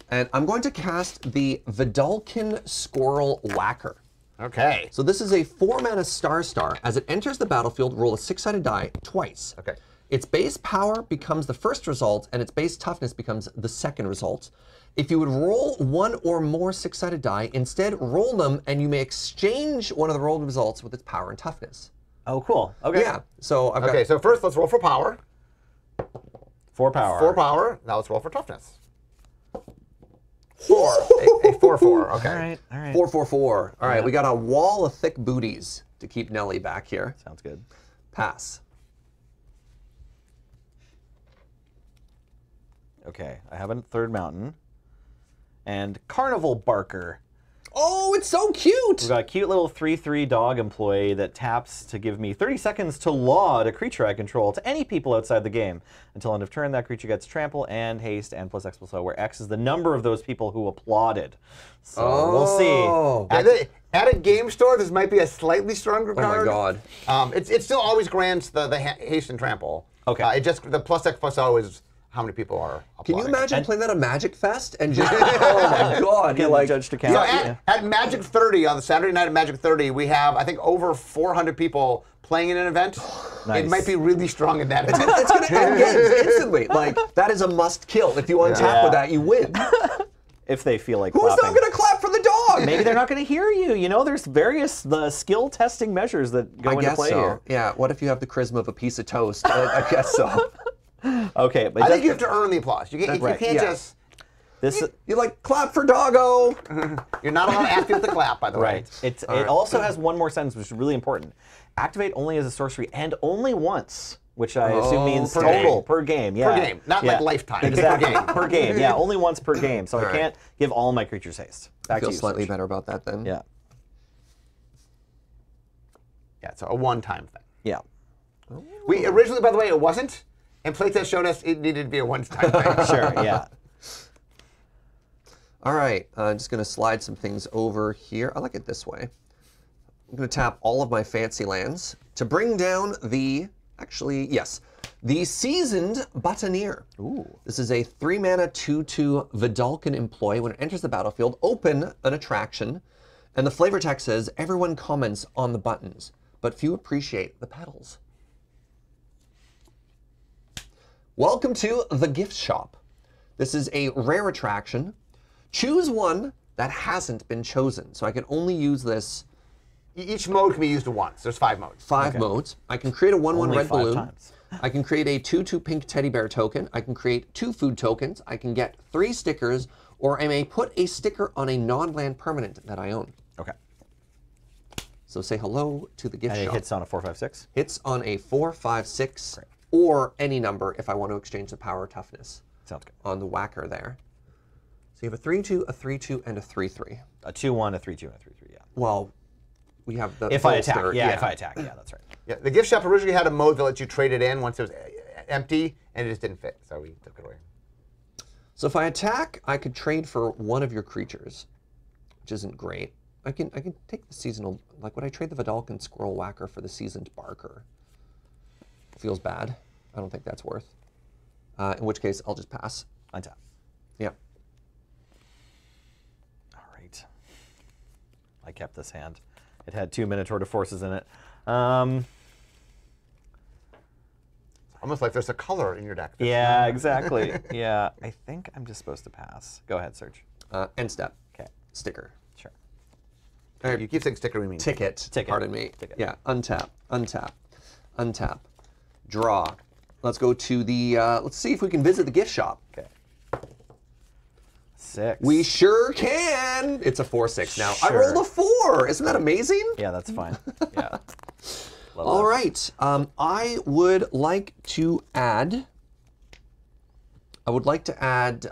And I'm going to cast the Vedalken Squirrel Whacker. Okay. So this is a 4-mana star. As it enters the battlefield, roll a 6-sided die twice. Okay. Its base power becomes the first result, and its base toughness becomes the second result. If you would roll 1 or more 6-sided die, instead roll them, and you may exchange one of the rolled results with its power and toughness. Oh, cool. Okay. Yeah. So I've got. Okay. So first, let's roll for power. 4 power. 4 power. Now let's roll for toughness. 4. A 4/4. Okay. All right. All right. 4/4/4. All right. Yeah. We got a wall of thick booties to keep Nelly back here. Sounds good. Pass. Okay. I have a third mountain. and Carnival Barker. Oh, it's so cute! We've got a cute little 3/3 dog employee that taps to give me 30 seconds to laud a creature I control to any people outside the game. Until end of turn, that creature gets trample and haste and +X/O, where X is the number of those people who applauded. So we'll see. At a game store, this might be a slightly stronger card. Oh my god! It still always grants the haste and trample. Okay. It just the +X/O is. How many people are applauding? Can you imagine playing that at Magic Fest and just, oh my god, get like judge to count. So at Magic 30, on the Saturday night at Magic 30, we have, I think, over 400 people playing in an event. Nice. It might be really strong in that event. It's going to end games instantly. Like, that is a must kill. If you untap with that, you win. If they feel like clapping. Who's not going to clap for the dog? Maybe they're not going to hear you. You know, there's various skill testing measures that go into play here. Yeah, what if you have the charisma of a piece of toast? I guess so. Okay, but I think you have to earn the applause. You can't just like clap for doggo. You're not allowed to activate the clap, by the way. Right. It also has one more sentence, which is really important. Activate only as a sorcery and only once, which I assume means total per game. Yeah. Per game, not like lifetime. Exactly. Per game. Per game. Yeah, only once per game. So I can't give all my creatures haste. I feel slightly better about that then. Yeah. Yeah, it's a one-time thing. Yeah. Ooh. We originally, by the way, it wasn't. And playtest showed us it needed to be a one-time thing. Sure, yeah. All right, I'm just going to slide some things over here. I like it this way. I'm going to tap all of my fancy lands to bring down the, actually, yes, the Seasoned Buttoneer. Ooh. This is a 3-mana 2/2 Vedalken employee. When it enters the battlefield, open an attraction. And the flavor text says, everyone comments on the buttons, but few appreciate the petals. Welcome to the gift shop. This is a rare attraction. Choose one that hasn't been chosen. So I can only use this. Each mode can be used once. There's 5 modes. 5 modes. I can create a 1/1 red balloon. Times. I can create a 2/2 pink teddy bear token. I can create 2 food tokens. I can get 3 stickers, or I may put a sticker on a non-land permanent that I own. Okay. So say hello to the gift shop. And it hits on a 4, 5, 6. Hits on a 4, 5, 6. Great. Or any number if I want to exchange the power toughness. Sounds good. On the whacker there. So you have a 3/2, a 3/2, and a 3/3. A 2/1, a 3/2, and a 3/3, yeah. Well, we have the... If I attack, if I attack, yeah, that's right. Yeah, the gift shop originally had a mode that lets you trade it in once it was empty, and it just didn't fit, so we took it away. So if I attack, I could trade for one of your creatures, which isn't great. I can take the seasonal... Like, would I trade the Vedalken Squirrel Whacker for the Seasoned Barker? Feels bad. I don't think that's worth. In which case, I'll just pass. Untap. Yeah. All right. I kept this hand. It had 2 Minotaur de Forces in it. Almost like there's a color in your deck. Yeah, exactly. Yeah. I think I'm just supposed to pass. Go ahead, Serge. End step. Okay. Sticker. Sure. You keep saying sticker, we mean ticket. Ticket. Pardon me. Ticket. Yeah. Untap. Untap. Untap. Draw. Let's go to the, let's see if we can visit the gift shop. Okay. 6. We sure can! It's a 4/6 now. Sure. I rolled a 4! Isn't that amazing? Yeah, that's fine. Yeah. All right. I would like to add,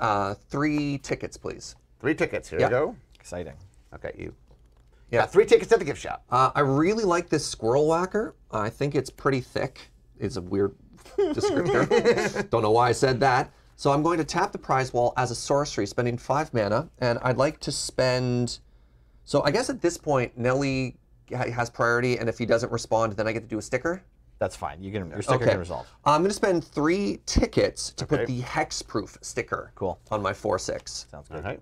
3 tickets, please. 3 tickets. Here we go. Exciting. Okay, you. Yeah. Got 3 tickets at the gift shop. I really like this squirrel whacker. I think it's pretty thick. Is a weird descriptor. Don't know why I said that. So I'm going to tap the prize wall as a sorcery, spending 5 mana, and I'd like to spend... So I guess at this point, Nelly has priority, and if he doesn't respond, then I get to do a sticker? That's fine. You can, your sticker can resolve. I'm going to spend 3 tickets to put the hexproof sticker on my 4/6. Sounds good. Okay.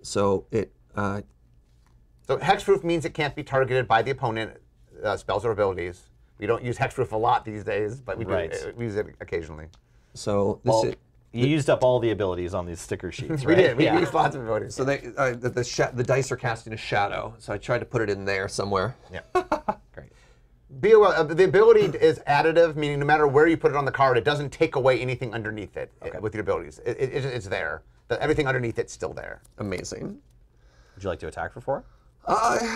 So it... So hexproof means it can't be targeted by the opponent, spells or abilities. We don't use hexproof a lot these days, but we do. We use it occasionally. So this you used up all the abilities on these sticker sheets, right? We did. We used lots of abilities. So they, the dice are casting a shadow, so I tried to put it in there somewhere. Yeah. Great. The ability is additive, meaning no matter where you put it on the card, it doesn't take away anything underneath it with your abilities. It's there. Everything underneath it's still there. Amazing. Would you like to attack for 4?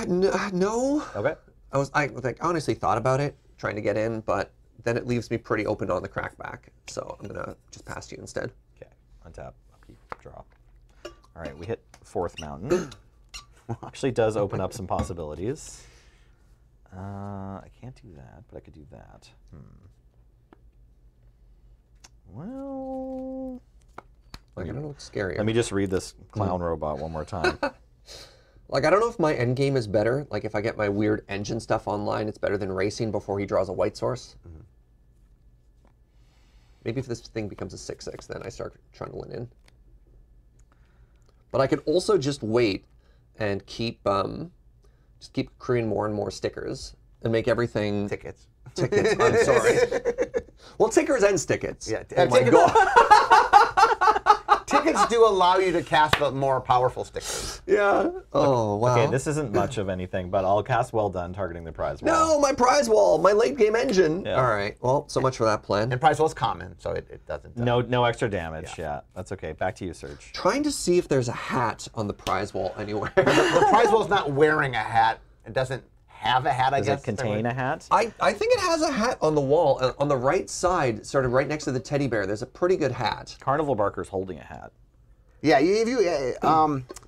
No. Okay. I honestly thought about it, trying to get in, but then it leaves me pretty open on the crackback. So I'm going to just pass you instead. Okay. Untap, upkeep, draw. All right, we hit fourth mountain. Actually does open up some possibilities. I can't do that, but I could do that. Well... Like, I don't know what's scarier. Let me just read this clown robot one more time. Like, I don't know if my end game is better. Like, if I get my weird engine stuff online, it's better than racing before he draws a white source. Mm-hmm. Maybe if this thing becomes a 6/6, then I start trying to win in. But I could also just wait and keep just keep accruing more and more stickers and make everything tickets. I'm sorry. Well, tickers and stickets. Yeah. Oh my God. Tickets do allow you to cast but more powerful stickers. Yeah. Oh wow. Okay, this isn't much of anything, but I'll cast Well Done targeting the Prize Wall. No, my Prize Wall, my late game engine. Yeah. All right. Well, so much for that plan. And Prize Wall's common, so it doesn't. No extra damage. Yeah. That's okay. Back to you, Serge. Trying to see if there's a hat on the Prize Wall anywhere. The Prize Wall's not wearing a hat. It doesn't. Have a hat, I guess. Does it contain a hat? I think it has a hat on the wall. On the right side, sort of right next to the teddy bear, there's a pretty good hat. Carnival Barker's holding a hat. Yeah,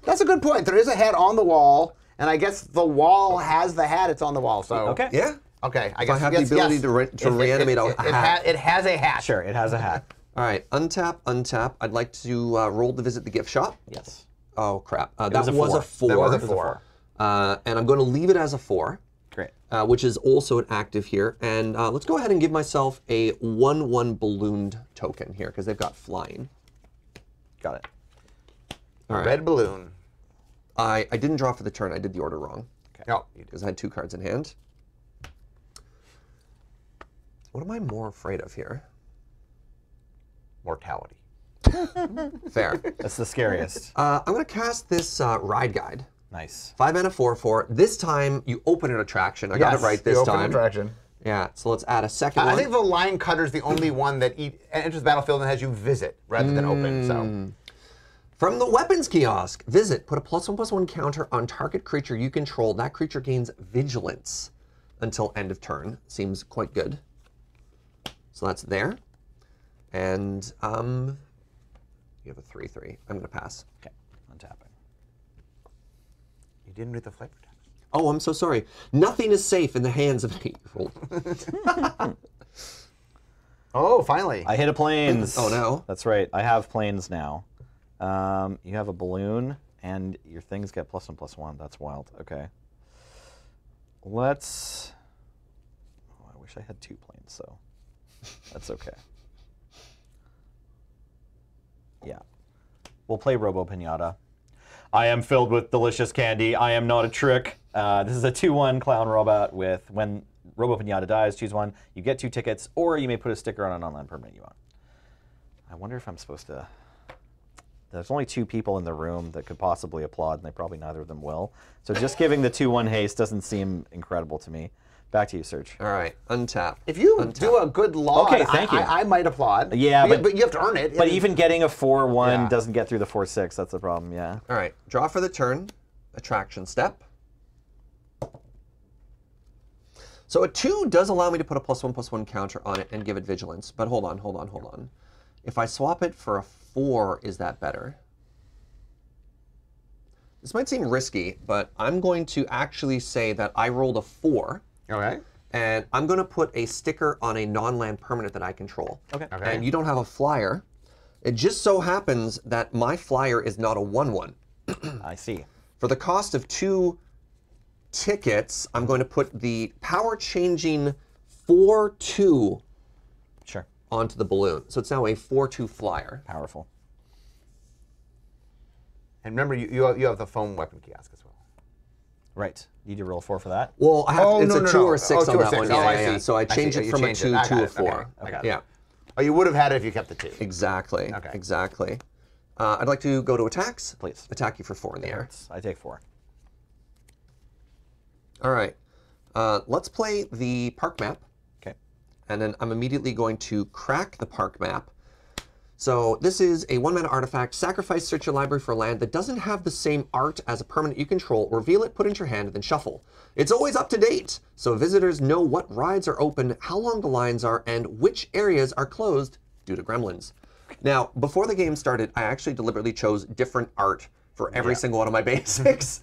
that's a good point. There is a hat on the wall, and I guess the wall has the hat. It's on the wall, so. Okay. Yeah. Okay, I guess. I have the ability to reanimate a hat. It has a hat. Sure, it has a hat. All right, untap, untap. I'd like to roll to visit the gift shop. Yes. Oh, crap. That was a four. That was a four. And I'm going to leave it as a 4. Great. Which is also an active here. And let's go ahead and give myself a 1/1 ballooned token here, because they've got flying. Got it. All right. Red balloon. I didn't draw for the turn. I did the order wrong. Okay. No. Because I had 2 cards in hand. What am I more afraid of here? Mortality. Fair. That's the scariest. I'm going to cast this Riot Guide. Nice. 5 mana 4/4. This time you open an attraction. I got it right this time. Open an attraction. Yeah. So let's add a second one. I think the Line Cutter is the only one that enters the battlefield and has you visit rather than open. So. From the weapons kiosk, visit. Put a +1/+1 counter on target creature you control. That creature gains vigilance until end of turn. Seems quite good. So that's there. And you have a 3/3. I'm going to pass. Okay. Untapping. You didn't read the flight protection. Oh, I'm so sorry. Nothing is safe in the hands of an 8-year-old. Oh, finally. I hit a planes. Oh, no. That's right. I have planes now. You have a balloon, and your things get +1/+1. That's wild. Okay. Let's... Oh, I wish I had 2 planes, though. That's okay. Yeah. We'll play Robo Pinata. I am filled with delicious candy. I am not a trick. This is a 2/1 clown robot with when Robo Pinata dies, choose one. You get 2 tickets, or you may put a sticker on an online permanent you own. I wonder if I'm supposed to... There's only 2 people in the room that could possibly applaud, and they probably neither of them will. So just giving the 2/1 haste doesn't seem incredible to me. Back to you, Serge. All right, untap. If you do a good laud, okay, thank you. I might applaud. Yeah, but you have to earn it. But even getting a 4/1 doesn't get through the 4/6. That's the problem. Yeah. All right, draw for the turn. Attraction step. So a 2 does allow me to put a +1/+1 counter on it and give it vigilance. But hold on, hold on, hold on. If I swap it for a 4, is that better? This might seem risky, but I'm going to actually say that I rolled a 4. Okay. And I'm going to put a sticker on a non-land permanent that I control. Okay. Okay. And you don't have a flyer. It just so happens that my flyer is not a 1/1. I see. For the cost of 2 tickets, I'm going to put the power changing 4/2 onto the balloon. So it's now a 4/2 flyer. Powerful. And remember, you have the foam weapon kiosk as well. Right. You need to roll 4 for that? Well, I have, it's a two or six on that one. Yeah, yeah. So I changed it from a 2 to a 4. Okay. Okay. Yeah. Oh, you would have had it if you kept the 2. Exactly. Okay. Exactly. I'd like to go to attacks. Please. Attack you for 4 in the air. I take 4. All right. Let's play the park map. Okay. And then I'm immediately going to crack the park map. So this is a 1-mana artifact. Sacrifice, search your library for a land that doesn't have the same art as a permanent you control. Reveal it, put into your hand, and then shuffle. It's always up to date, so visitors know what rides are open, how long the lines are, and which areas are closed due to gremlins. Now, before the game started, I actually deliberately chose different art for every single one of my basics.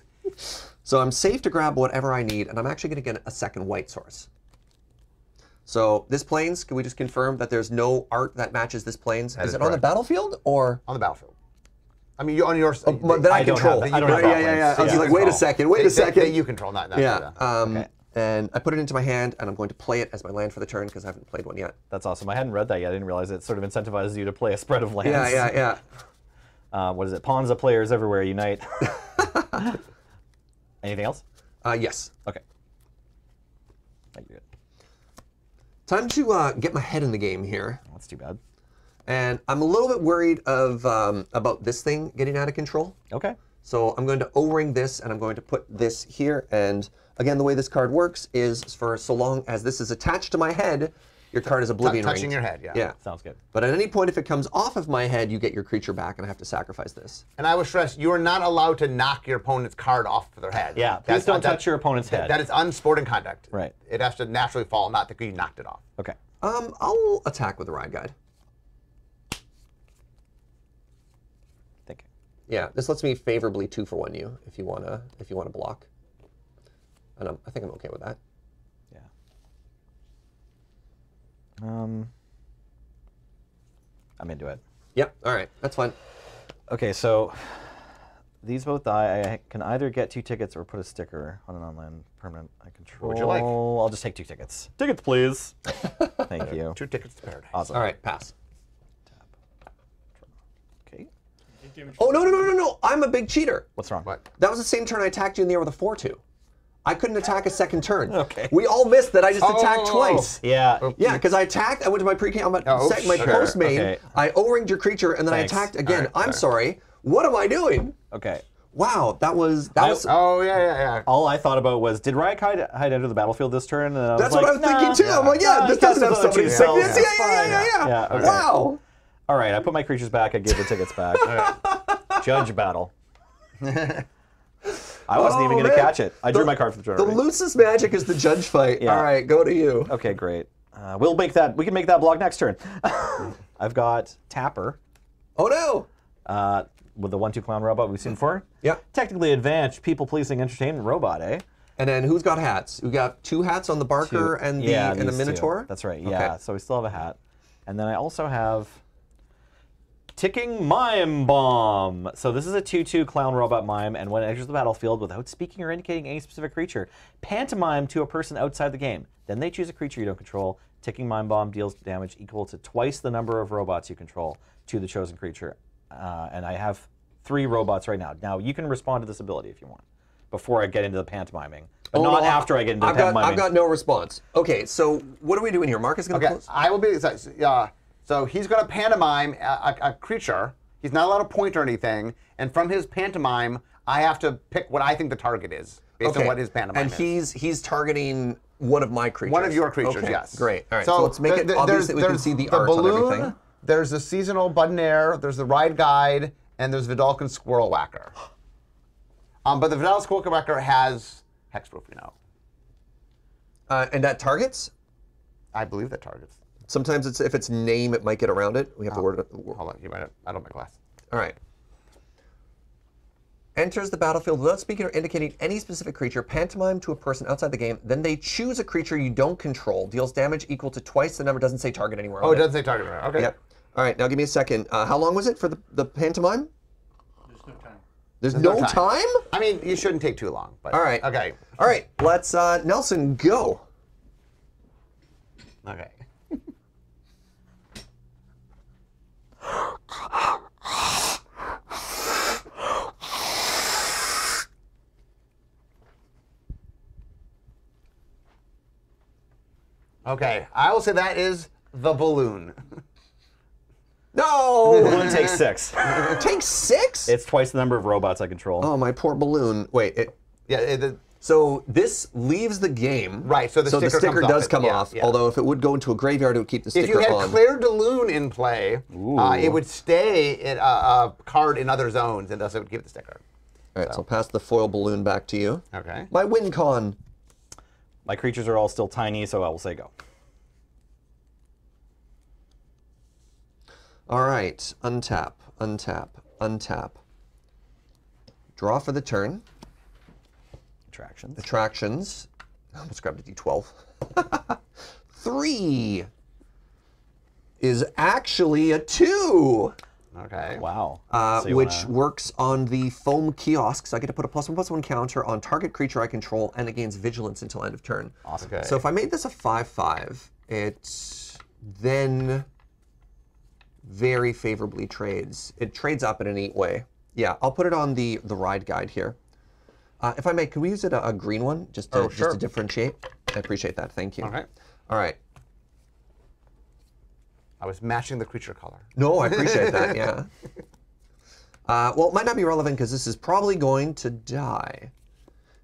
So I'm safe to grab whatever I need, and I'm actually going to get a second white source. So this plains, can we just confirm that there's no art that matches this plains? Is it on the battlefield or? On the battlefield. I mean, on your side. But that I control. I don't have that. Yeah. I was like, wait a second, wait a second. That you control, not that. Yeah. Okay. And I put it into my hand, and I'm going to play it as my land for the turn because I haven't played one yet. That's awesome. I hadn't read that yet. I didn't realize it sort of incentivizes you to play a spread of lands. Yeah. What is it? Pawns of players everywhere unite. Anything else? Yes. Okay. Thank you. Time to get my head in the game here. That's too bad. And I'm a little bit worried of about this thing getting out of control. Okay. So I'm going to O-ring this, and I'm going to put this here. And again, the way this card works is for so long as this is attached to my head, your card is oblivion ringed. Touching your head, yeah. Sounds good. But at any point, if it comes off of my head, you get your creature back, and I have to sacrifice this. And I would stress, you are not allowed to knock your opponent's card off their head. Yeah, please don't touch your opponent's head. That is unsporting conduct. Right. It has to naturally fall, not that you knocked it off. Okay. I'll attack with the Riot Guide. Yeah, this lets me favorably 2-for-1 you if you wanna block, and I think I'm okay with that. Yeah. I'm into it. Yep. All right, that's fine. Okay, so these both die. I can either get 2 tickets or put a sticker on an online permanent I control. What would you like? I'll just take 2 tickets. Tickets, please. Thank you. 2 tickets to paradise. Awesome. All right, pass. Oh, no. I'm a big cheater. What's wrong? What? That was the same turn I attacked you in the air with a 4-2. I couldn't attack a second turn. Okay. We all missed that I just attacked twice. Yeah. Yeah, because I attacked, I went to my post main, I O-ringed your creature, and then I attacked again. Right, I'm sorry. What am I doing? Okay. Wow, that was. Oh yeah. All I thought about was, did Riot Guide enter the battlefield this turn? And that's what I was thinking too. I'm like, this doesn't have somebody's sickness. Yeah. Wow. All right, I put my creatures back. I gave the tickets back. All right. Judge battle. I wasn't even going to catch it. I drew my card for the turn. The loosest magic is the judge fight. Yeah. All right, go to you. Okay, great. We'll make that. We can make that block next turn. I've got Tapper. Oh no! With the 1/2 clown robot we've seen before. Yeah. Technically advanced people pleasing entertainment robot, eh? And then who's got hats? We got 2 hats on the Barker and the Minotaur. 2. That's right. Yeah. Okay. So we still have a hat, and then I also have. Tapping Mime Bomb. So this is a 2/2 clown robot mime, and when it enters the battlefield without speaking or indicating any specific creature, pantomime to a person outside the game. Then they choose a creature you don't control. Tapping Mime Bomb deals damage equal to twice the number of robots you control to the chosen creature. And I have 3 robots right now. Now you can respond to this ability if you want, before I get into the pantomiming. But not after I get into the pantomiming. I've got no response. Okay, so what are we doing here? Mark is going to close. I will be. So he's going to pantomime a creature. He's not allowed to point or anything. And from his pantomime, I have to pick what I think the target is based on what his pantomime is. And he's targeting one of my creatures. One of your creatures, yes. Great. All right. So let's make it obvious that we can see the art on everything. There's the Seasoned Buttoneer. There's the Riot Guide, and there's Vedalken Squirrel Whacker. But the Vedalken Squirrel Whacker has hexproof, you know. And that targets? I believe that targets. Sometimes it's if it's name, it might get around it. We have to word it. Hold on, you might. I don't make glass. All right. Enters the battlefield without speaking or indicating any specific creature. Pantomime to a person outside the game. Then they choose a creature you don't control. Deals damage equal to twice the number. Doesn't say target anywhere. Oh, it doesn't say target anywhere. Okay. Yep. All right. Now give me a second. How long was it for the pantomime? There's no time. There's no time? I mean, you shouldn't take too long. But all right. Okay. All right. Let's Nelson go. Okay. Okay, I will say that is the balloon. No! The balloon takes 6. Takes 6? It's twice the number of robots I control. Oh, my poor balloon. Wait, so this leaves the game. Right, so the sticker does come off, although if it would go into a graveyard, it would keep the sticker on. If you had Clair de Lune in play, it would stay in a card in other zones, and thus it would keep the sticker. All right, so I'll pass the foil balloon back to you. Okay. My win con. My creatures are all still tiny, so I will say go. All right, untap, untap, untap. Draw for the turn. Attractions. Attractions. I almost grabbed a D12. 3 is actually a 2. Okay. Wow. So which works on the foam kiosk, so I get to put a +1/+1 counter on target creature I control, and it gains vigilance until end of turn. Awesome. Okay. So if I made this a 5/5, it then very favorably trades. It trades up in a neat way. Yeah, I'll put it on the ride guide here. If I may, can we use it a green one just to, just to differentiate? I appreciate that. Thank you. All right. All right. I was matching the creature color. No, I appreciate that, yeah. Well, it might not be relevant because this is probably going to die.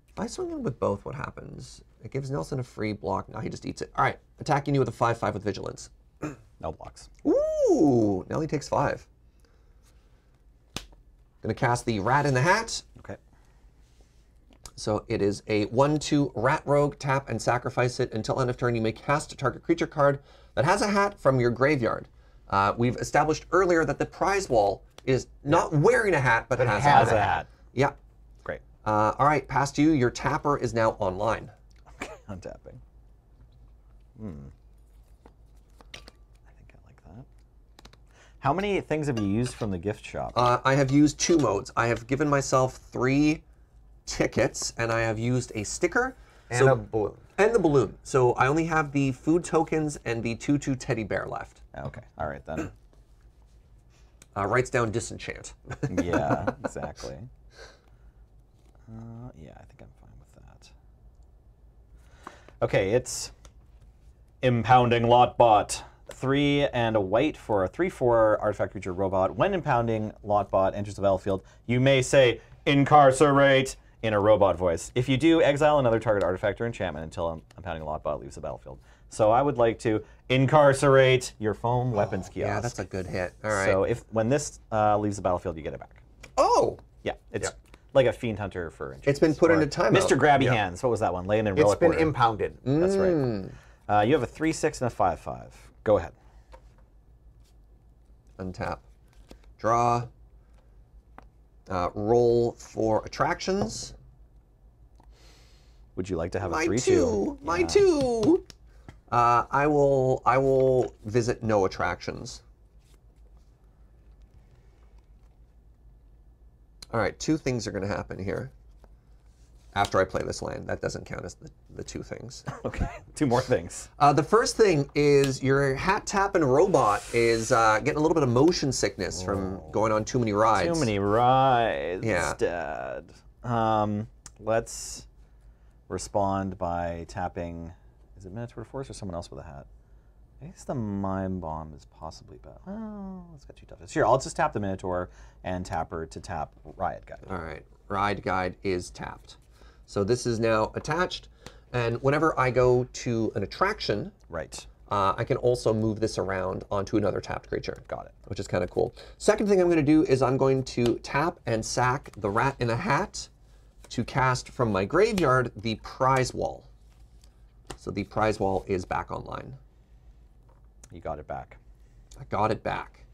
If I swing in with both, what happens? It gives Nelson a free block. Now he just eats it. All right, attacking you with a 5/5 with vigilance. No blocks. Ooh, Nelly takes 5. Gonna cast the Rat in the Hat. Okay. So it is a 1/2 rat rogue, tap and sacrifice it. Until end of turn, you may cast a target creature card that has a hat from your graveyard. We've established earlier that the prize wall is not wearing a hat, but it has a hat. Yeah. Great. All right, past you, your tapper is now online. Okay, I'm tapping. Hmm. I think I like that. How many things have you used from the gift shop? I have used 2 modes. I have given myself 3 tickets, and I have used a sticker. And a balloon. And the balloon. So I only have the food tokens and the 2/2 teddy bear left. Okay. All right, then. Writes down disenchant. Yeah, exactly. Yeah, I think I'm fine with that. Okay, it's Impounding Lot Bot. 3 and a white for a 3/4 artifact creature robot. When Impounding Lot Bot enters the battlefield, you may say, incarcerate, in a robot voice. If you do, exile another target artifact or enchantment until Impounding Lot Bot leaves the battlefield. So I would like to incarcerate your foam weapons kiosk. Yeah, that's a good hit. All right. So if when this leaves the battlefield, you get it back. Oh! Yeah, it's like a Fiend Hunter for enchantments. It's been put into timeout. Mr. Grabby Hands, what was that one? Laying in relic order. It's been impounded. That's right. You have a 3/6 and a 5/5. Go ahead. Untap. Draw. Roll for attractions. Would you like to have a 3/2? My 2. I will visit no attractions. All right, 2 things are going to happen here. After I play this land, that doesn't count as the 2 things. Okay, 2 more things. The first thing is your hat tapping robot is getting a little bit of motion sickness from going on too many rides. Too many rides, yeah. Dad. Let's respond by tapping, is it Minotaur de Force or someone else with a hat? I guess the Mime Bomb is possibly better. Oh, it's got 2 toughness. Here, I'll just tap the Minotaur and Tapper to tap Riot Guide. All right, Riot Guide is tapped. So this is now attached, and whenever I go to an attraction, I can also move this around onto another tapped creature. Got it. Which is kind of cool. Second thing I'm going to do is I'm going to tap and sack the Rat in a Hat to cast from my graveyard the Prize Wall. So the Prize Wall is back online. You got it back. I got it back.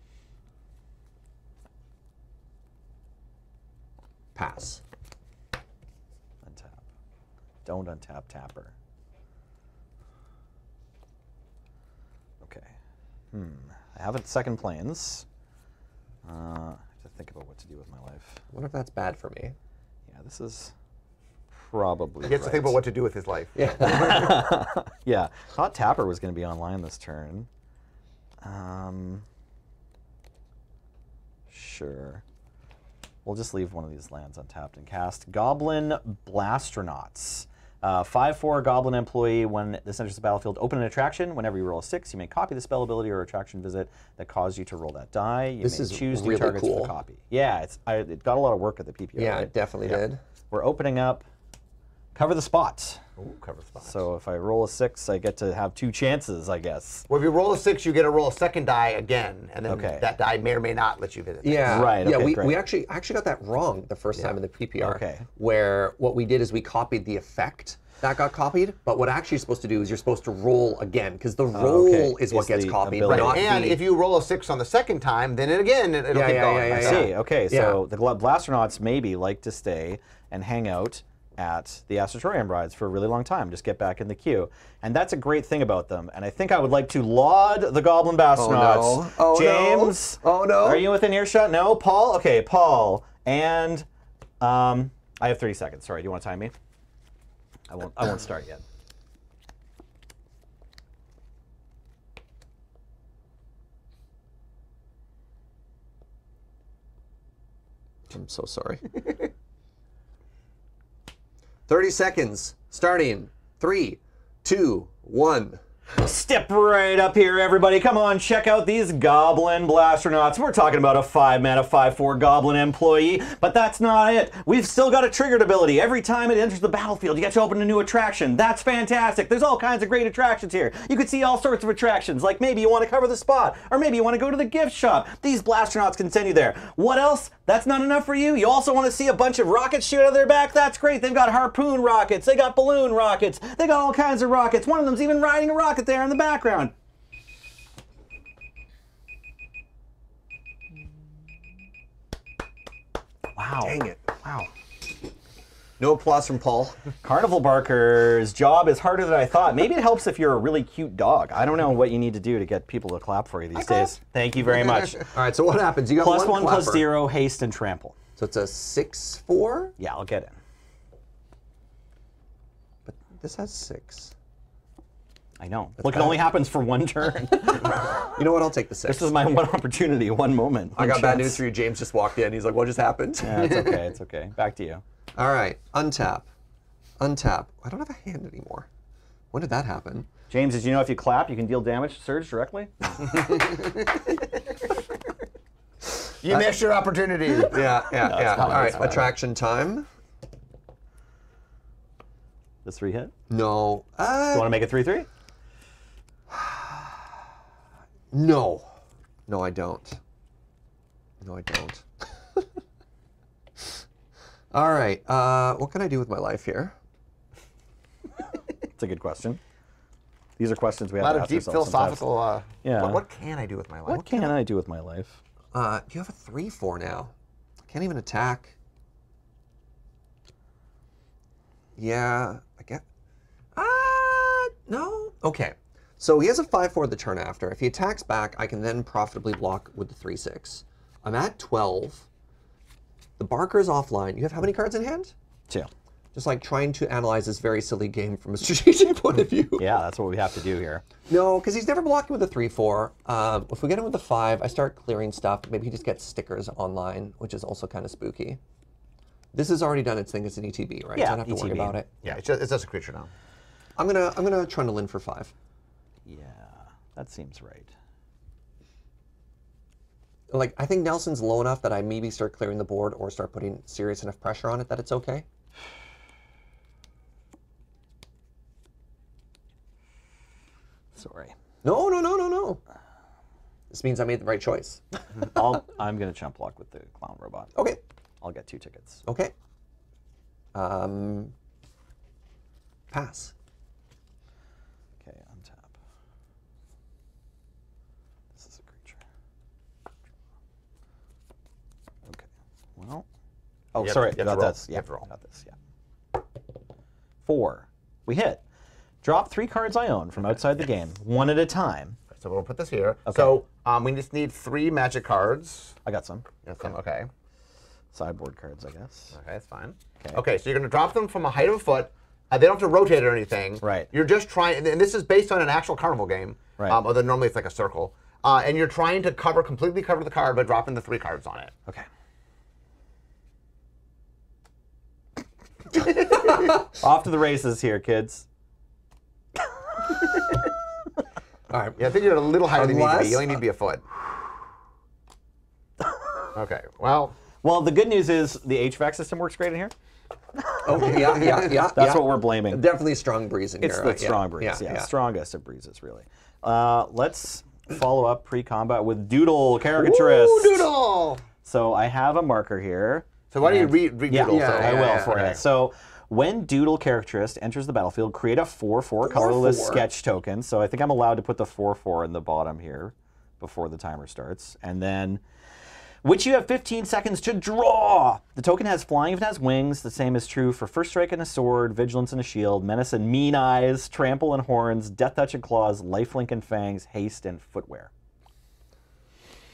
Pass. Don't untap Tapper. Okay. I have a second planes. I have to think about what to do with my life. I wonder if that's bad for me. Yeah, this is probably He has to think about what to do with his life. Yeah. Yeah. Thought Tapper was going to be online this turn. Sure. We'll just leave one of these lands untapped and cast Goblin Blastronauts. 5/4 Goblin employee, when this enters the battlefield, open an attraction. Whenever you roll a 6, you may copy the spell ability or attraction visit that caused you to roll that die. You this may is choose really new targets cool. for the copy. Yeah, it got a lot of work at the PPR. Yeah, it definitely did. We're opening up Cover the Spot. Ooh, Cover the Spot. So if I roll a 6, I get to have 2 chances, I guess. Well, if you roll a 6, you get to roll a second die again, and then that die may or may not let you hit it. Yeah, right. Yeah, okay, we actually got that wrong the first time in the PPR, where what we did is we copied the effect. That got copied, but what actually you're supposed to do is you're supposed to roll again, because the roll is what gets copied. Right. And if you roll a 6 on the second time, then it'll keep going. I see. Okay, so the Blastronauts maybe like to stay and hang out at the Astratorium rides for a really long time, just get back in the queue. And that's a great thing about them. And I think I would like to laud the Goblin Blastronauts. Oh, no. Oh, James. No. Oh, no. Are you within earshot? No? Paul? Okay, Paul. And I have 30 seconds. Sorry, do you want to time me? I won't start yet. I'm so sorry. 30 seconds, starting 3, 2, 1. Step right up here, everybody. Come on, check out these Goblin Blastronauts. We're talking about a 5-mana, 5/4 Goblin employee, but that's not it. We've still got a triggered ability. Every time it enters the battlefield, you get to open a new attraction. That's fantastic. There's all kinds of great attractions here. You could see all sorts of attractions, like maybe you want to cover the spot, or maybe you want to go to the gift shop. These Blastronauts can send you there. What else? That's not enough for you? You also want to see a bunch of rockets shoot out of their back? That's great. They've got harpoon rockets. They got balloon rockets. They got all kinds of rockets. One of them's even riding a rocket there in the background. Wow. Dang it. Wow. No applause from Paul. Carnival Barker's job is harder than I thought. Maybe it helps if you're a really cute dog. I don't know what you need to do to get people to clap for you these days. Thank you very much. All right, so what happens? You got +1/+0, haste and trample. So it's a 6/4? Yeah, I'll get it. But this has 6. I know. That's bad. It only happens for one turn. You know what? I'll take the 6. This is my one opportunity, one moment. I got bad news for you. James just walked in. He's like, what just happened? Yeah, it's okay. It's okay. Back to you. All right. Untap. Untap. I don't have a hand anymore. When did that happen? James, did you know if you clap, you can deal damage to Surge directly? You missed your opportunity. Yeah. All right. Attraction time. Does 3 hit? No. Do you want to make it 3/3? No. No, I don't. No, I don't. All right. What can I do with my life here? It's a good question. These are questions we have to ask ourselves. A lot of deep philosophical. What can I do with my life? What can I do with my life? You have a 3/4 now. I can't even attack. Yeah, I guess. No. Okay. So he has a 5/4 the turn after. If he attacks back, I can then profitably block with the 3/6. I'm at 12. The Barker is offline. You have how many cards in hand? 2. Just like trying to analyze this very silly game from a strategic point of view. Yeah, that's what we have to do here. No, because he's never blocking with a 3/4. If we get him with a 5, I start clearing stuff. Maybe he just gets stickers online, which is also kind of spooky. This has already done its thing. It's an ETB, right? Yeah, so I don't have to worry about it. Yeah, it's just a creature now. I'm gonna trundle in for 5. Yeah, that seems right. Like, I think Nelson's low enough that I maybe start clearing the board or start putting serious enough pressure on it that it's okay. Sorry. No. This means I made the right choice. I'm gonna chump block with the clown robot. Okay. I'll get 2 tickets. Okay. Pass. Okay, untap. This is a creature. Okay. Well. Oh, yep, sorry. Got this. Yeah, got this. Yeah. 4. We hit. Drop 3 cards I own from outside the game, one at a time. So we'll put this here. Okay. So we just need 3 magic cards. I got some. You got some. Okay. Sideboard cards, I guess. Okay, that's fine. Okay, so you're going to drop them from a height of a foot. They don't have to rotate or anything. Right. You're just trying, and this is based on an actual Carnival game, right. Although normally it's like a circle. And you're trying to completely cover the card by dropping the 3 cards on it. Okay. Off to the races here, kids. All right. Yeah, I think you're a little higher than you need to be. You only need to be a foot. Okay, well... Well, the good news is the HVAC system works great in here. Okay, yeah. That's what we're blaming. Definitely a strong breeze in here. It's the strong breeze, yeah. Strongest of breezes, really. Let's follow up pre-combat with Doodle Caricaturist. Ooh, Doodle! So I have a marker here. So why don't you read Doodle? Yeah, I will for you. So When Doodle Caricaturist enters the battlefield, create a 4/4 colorless sketch token. So I think I'm allowed to put the 4/4 in the bottom here before the timer starts. And then, which you have 15 seconds to draw. The token has flying if it has wings. The same is true for first strike and a sword, vigilance and a shield, menace and mean eyes, trample and horns, death touch and claws, lifelink and fangs, haste and footwear.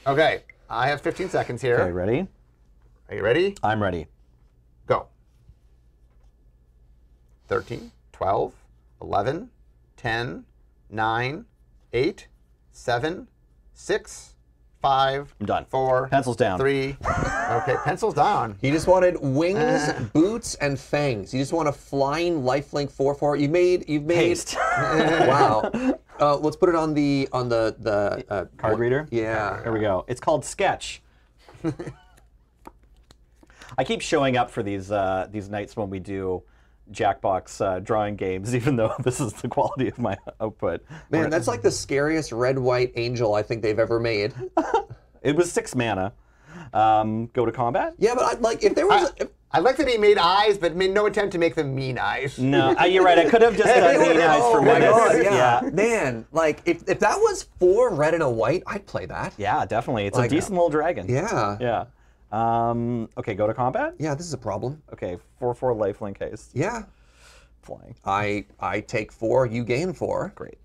Okay, I have 15 seconds here. Okay, ready? Are you ready? I'm ready. Go. 13, 12, 11, 10, 9, 8, 7, 6, 5, I'm done. 4, pencils down. 3, okay, pencils down. He just wanted wings, boots, and fangs. You just want a flying lifelink 4/4. You've made haste. Wow. Let's put it on the card reader. Yeah. There we go. It's called Sketch. I keep showing up for these nights when we do Jackbox drawing games, even though this is the quality of my output. Man, that's like the scariest red-white angel I think they've ever made. It was 6 mana. Go to combat. Yeah, but I'd like that he made eyes, but made no attempt to make them mean eyes. No, you're right. I could have just done mean eyes for white. Yeah. Man, like if that was 4 red and a white, I'd play that. Yeah, definitely. It's like, a decent little dragon. Yeah. Yeah. Okay, go to combat? Yeah, this is a problem. Okay, 4/4 lifelink haste. Yeah. Flying. I take 4, you gain 4. Great.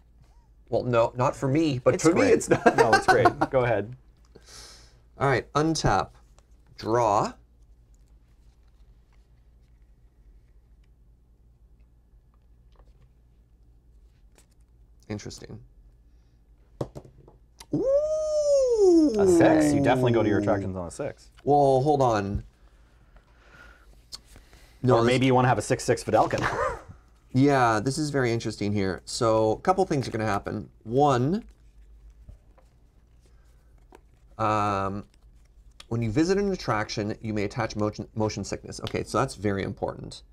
Well, no, not for me, but for me it's not. No, it's great. Go ahead. All right, untap. Draw. Interesting. Ooh. A 6. You definitely go to your attractions on a 6. Well, hold on. No, or maybe you want to have a 6/6 Vedalken. Yeah, this is very interesting here. So a couple things are going to happen. One, when you visit an attraction, you may attach motion sickness. Okay, so that's very important.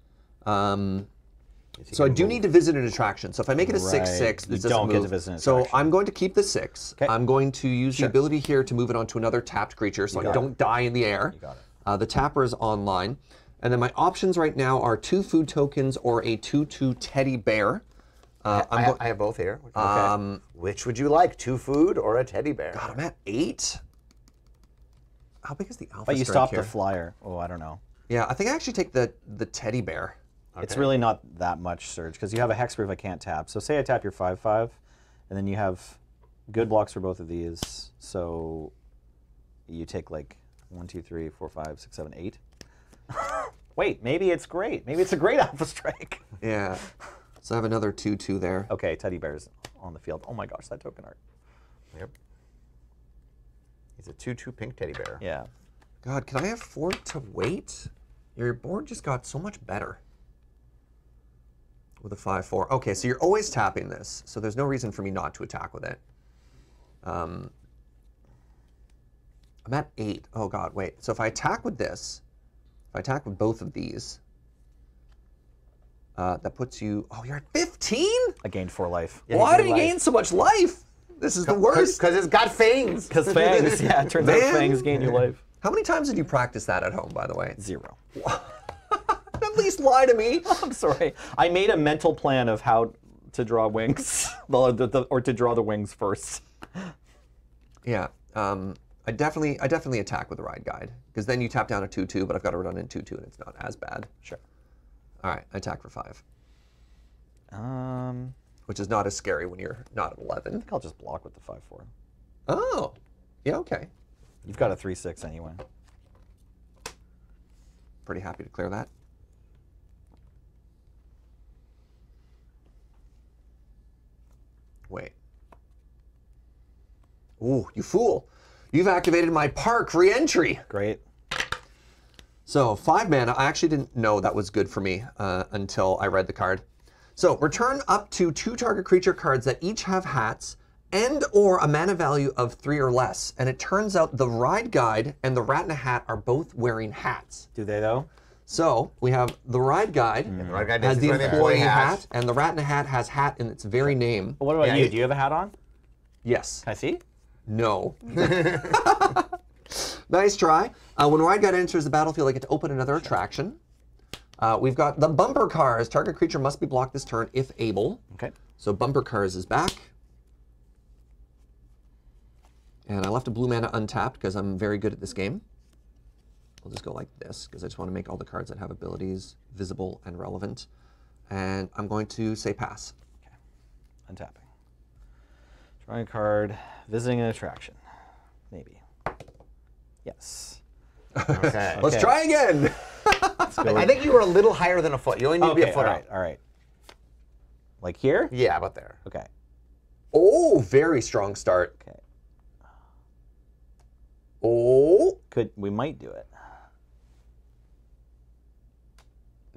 So I do need to visit an attraction. So if I make it a 6/6, this doesn't move. You don't get to visit an attraction. So I'm going to keep the 6. Okay. I'm going to use the ability here to move it onto another tapped creature so I don't die in the air. You got it. The tapper is online. And then my options right now are 2 food tokens or a 2/2 teddy bear. I have both here. Okay. Which would you like, 2 food or a teddy bear? God, I'm at 8. How big is the alpha strike here? But you stopped the flyer. Oh, I don't know. Yeah, I think I actually take the teddy bear. Okay. It's really not that much surge because you have a hexproof I can't tap. So say I tap your 5/5, and then you have good blocks for both of these. So you take like 1, 2, 3, 4, 5, 6, 7, 8. Wait, maybe it's great. Maybe it's a great alpha strike. Yeah. So I have another 2/2 there. Okay, teddy bear's on the field. Oh my gosh, that token art. Yep. He's a 2/2 pink teddy bear. Yeah. God, can I have 4 to wait? Your board just got so much better. With a 5/4. Okay, so you're always tapping this, so there's no reason for me not to attack with it. I'm at 8. Oh god, wait. So if I attack with this, if I attack with both of these, that puts you... Oh, you're at 15? I gained 4 life. Yeah, why did you gain so much life? This is the worst. Because it's got fangs. Because fangs, yeah. It turns out fangs gain your life. How many times did you practice that at home, by the way? 0. At least lie to me. I'm sorry. I made a mental plan of how to draw wings, or to draw the wings first. Yeah, I definitely attack with the ride guide because then you tap down a 2/2, but I've got a redundant 2/2, and it's not as bad. Sure. All right, I attack for 5. Which is not as scary when you're not at 11. I think I'll just block with the 5/4. Oh, yeah, okay. You've got a 3/6 anyway. Pretty happy to clear that. Wait. Ooh, you fool. You've activated my park re-entry. Great. So 5 mana, I actually didn't know that was good for me until I read the card. So return up to 2 target creature cards that each have hats and or a mana value of 3 or less. And it turns out the Ride Guide and the Rat in a Hat are both wearing hats. Do they though? So we have the Ride Guide has the employee hat, and the Rat in a Hat has hat in its very name. Well, what about you? Do you have a hat on? Yes. Can I see? No. Nice try. When Ride Guide enters the battlefield, I get to open another attraction. We've got the Bumper Cars. Target creature must be blocked this turn if able. Okay. So Bumper Cars is back. And I left a blue mana untapped because I'm very good at this game. We'll just go like this because I just want to make all the cards that have abilities visible and relevant. And I'm going to say pass. Okay. Untapping. Drawing a card, visiting an attraction. Maybe. Yes. Okay. Let's try again. I think you were a little higher than a foot. You only need to be a foot up. All right. Like here? Yeah, about there. Okay. Oh, very strong start. Okay. Oh. We might do it.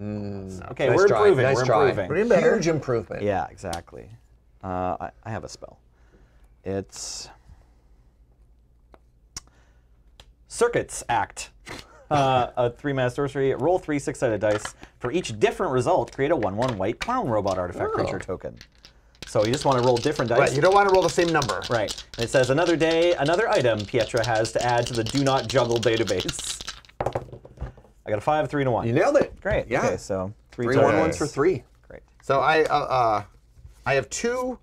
Mm. Okay, nice we're improving. Nice we're improving. Huge improvement. Yeah, exactly. I have a spell. It's Circuits Act. A 3-mana sorcery. Roll 3 six-sided dice. For each different result, create a 1/1 white clown robot artifact creature token. So you just want to roll different dice. Right, you don't want to roll the same number. Right. And it says, another day, another item Pietra has to add to the Do Not Juggle database. I got a 5, 3, and a 1. You nailed it. Great. Yeah. Okay, so three 1/1s for 3. Great. So I have 2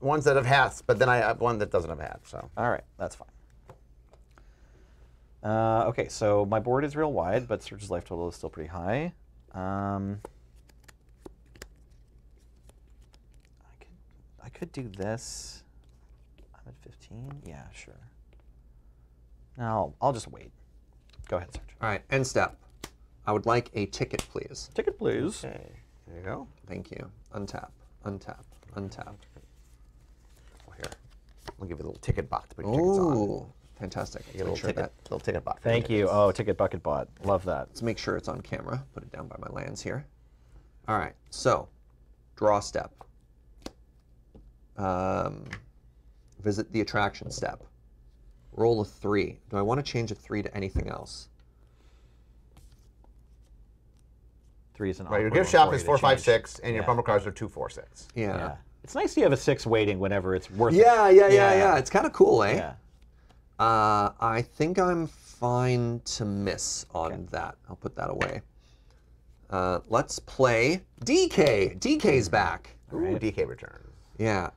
ones that have hats, but then I have 1 that doesn't have hats. So. All right. That's fine. Okay, so my board is real wide, but Serge's life total is still pretty high. I could do this. I'm at 15. Yeah, sure. No, I'll just wait. Go ahead, Serge. All right, end step. I would like a ticket, please. Ticket, please. Okay, there you go. Thank you. Untap. Untap. Untap. Well, here, I'll give you a little ticket box. Put your tickets on. Fantastic. Let's make sure that little ticket bot. Thank you. Oh, ticket bucket bot. Love that. Let's make sure it's on camera. Put it down by my lands here. All right. So, draw step. Visit the attraction step. Roll a 3. Do I want to change a 3 to anything else? 3 is an. Right. Your gift shop is 4, 5, 6, and your bumper cars are 2, 4, 6. Yeah. It's nice to have a 6 waiting whenever it's worth it. Yeah. It's kind of cool, eh? Yeah. I think I'm fine to miss on that. I'll put that away. Let's play DK. DK's back. All right. Ooh, DK returns. Yeah.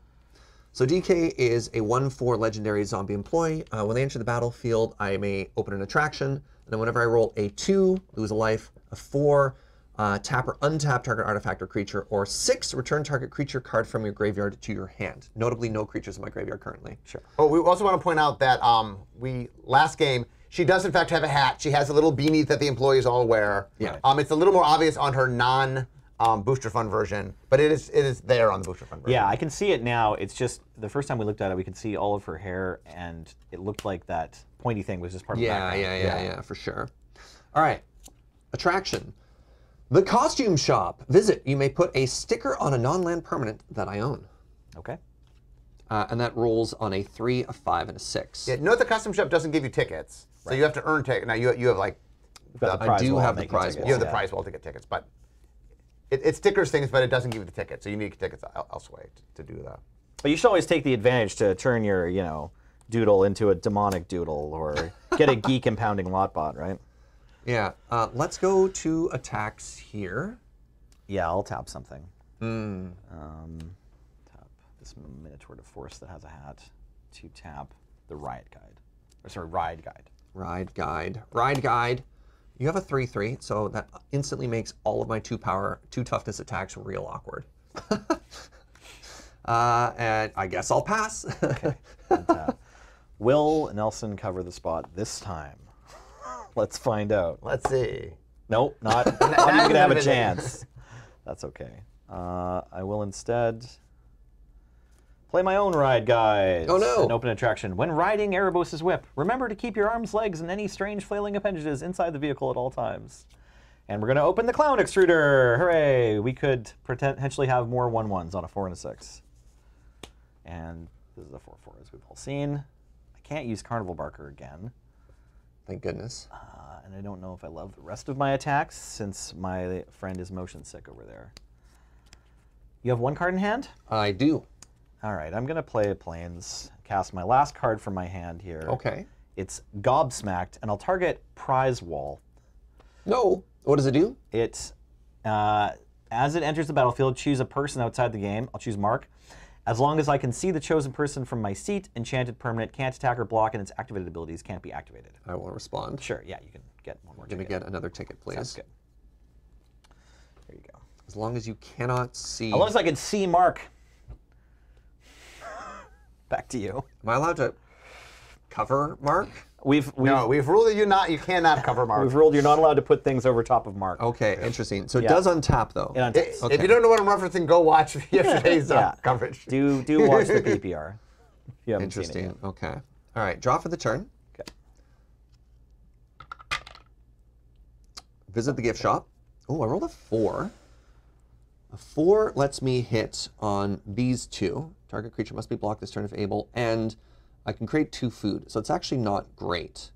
So DK is a 1/4 legendary zombie employee. When they enter the battlefield, I may open an attraction. And then whenever I roll a 2, lose a life, a 4, tap or untap target artifact or creature, or 6, return target creature card from your graveyard to your hand. Notably, no creatures in my graveyard currently. Sure. Oh, we also want to point out that last game, she does in fact have a hat. She has a little beanie that the employees all wear. Yeah. It's a little more obvious on her non-Booster Fund version, but it is there on the Booster Fund version. Yeah, I can see it now. It's just the first time we looked at it, we could see all of her hair, and it looked like that pointy thing was just part of the background. Yeah, for sure. All right, attraction. The Costume Shop. Visit. You may put a sticker on a non-land permanent that I own. Okay. And that rolls on a 3, a 5, and a 6. Yeah, note the Costume Shop doesn't give you tickets, so you have to earn tickets. Now you have like. I do have the prize wall. You have the prize wall to get tickets, but it stickers things, but it doesn't give you the ticket, so you need tickets elsewhere to do that. But you should always take the advantage to turn your doodle into a demonic doodle or get a geek impounding lot bot, right? Yeah, let's go to attacks here. Yeah, I'll tap something. Mm. Tap this Minotaur de Force that has a hat to tap the Riot Guide. Or sorry, Ride Guide. Ride Guide. Ride Guide. You have a 3/3, so that instantly makes all of my 2 toughness attacks real awkward. And I guess I'll pass. Okay. And, will Nelson cover the spot this time? Let's find out. Let's see. Nope, not. I'm not gonna have a chance. That's okay. I will instead play my own ride, guys. Oh no! An open attraction. When riding Erebos's whip, remember to keep your arms, legs, and any strange flailing appendages inside the vehicle at all times. And we're gonna open the clown extruder. Hooray! We could potentially have more 1/1s on a 4 and a 6. And this is a 4/4, as we've all seen. I can't use Carnival Barker again. Thank goodness. And I don't know if I love the rest of my attacks since my friend is motion sick over there. You have 1 card in hand? I do. All right, I'm going to play Plains, cast my last card from my hand here. Okay. It's Gobsmacked, and I'll target Prize Wall. No. What does it do? It's, as it enters the battlefield, choose a person outside the game. I'll choose Mark. As long as I can see the chosen person from my seat, enchanted permanent can't attack or block, and its activated abilities can't be activated. I will respond. Sure, yeah, you can get one more ticket. Get another ticket, please. Sounds good. There you go. As long as you cannot see... As long as I can see Mark. Back to you. Am I allowed to cover Mark? We've ruled you not. You cannot cover Mark. We've ruled you're not allowed to put things over top of Mark. Okay, interesting. So it does untap though. It untaps. Okay. If you don't know what I'm referencing, go watch yesterday's coverage. Do watch the PPR. Interesting. Okay. All right. Draw for the turn. Okay. Visit the gift shop. Oh, I rolled a 4. A 4 lets me hit on these two. Target creature must be blocked this turn if able, and I can create 2 food, so it's actually not great.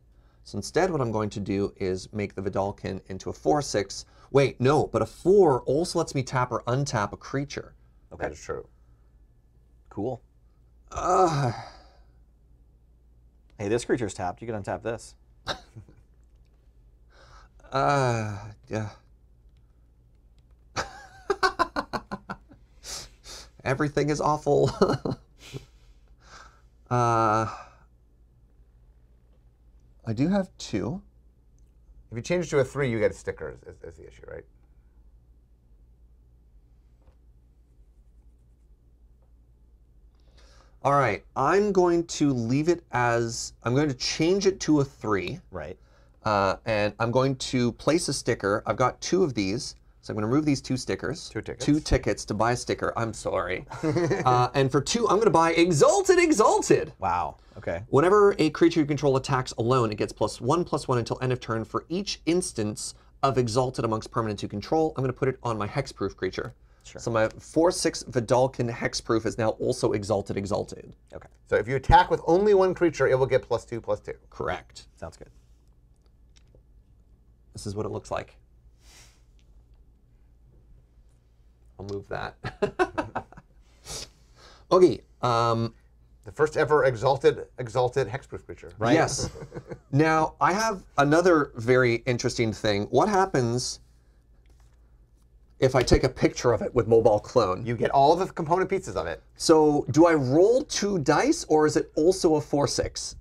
So instead what I'm going to do is make the Vedalken into a 4/6. Wait, no, but a 4 also lets me tap or untap a creature. Okay. That is true. Cool. Hey, this creature's tapped. You can untap this. Yeah. Everything is awful. I do have 2. If you change it to a 3, you get a sticker, is the issue, right? All right, I'm going to leave it as, I'm going to change it to a 3. Right. And I'm going to place a sticker. I've got 2 of these. So I'm going to remove these 2 stickers. 2 tickets to buy a sticker. I'm sorry. And for 2, I'm going to buy Exalted, Exalted. Wow. Okay. Whenever a creature you control attacks alone, it gets +1/+1 until end of turn for each instance of Exalted amongst permanents you control. I'm going to put it on my Hexproof creature. Sure. So my 4/6 Vedalken Hexproof is now also Exalted, Exalted. Okay. So if you attack with only 1 creature, it will get +2/+2. Correct. Sounds good. This is what it looks like. I'll move that. Okay. The first ever exalted hexproof creature. Right? Yes. Now, I have another very interesting thing. What happens if I take a picture of it with Mobile Clone? You get all the component pieces of it. So do I roll 2 dice, or is it also a 4/6?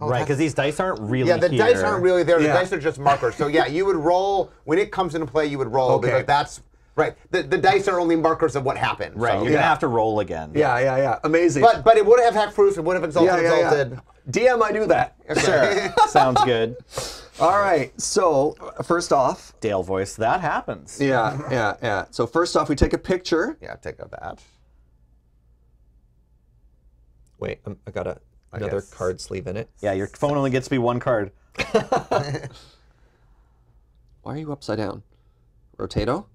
Oh, right, because these dice aren't really there. Yeah, the dice aren't really there. The dice are just markers. So yeah, you would roll, when it comes into play, you would roll. Okay. Because that's, right, the dice are only markers of what happened. Right, so you're going to have to roll again. Yeah. Amazing. But it would have Hexproof, it would have Exalted, Exalted. DM, I do that. Okay. Sure, sounds good. All right, so first off. Dale voice, that happens. Yeah. So first off, we take a picture. Yeah, take a bat. Wait, I got a... Another card sleeve in it. Yeah, your phone only gets me 1 card. Why are you upside down? Rotato?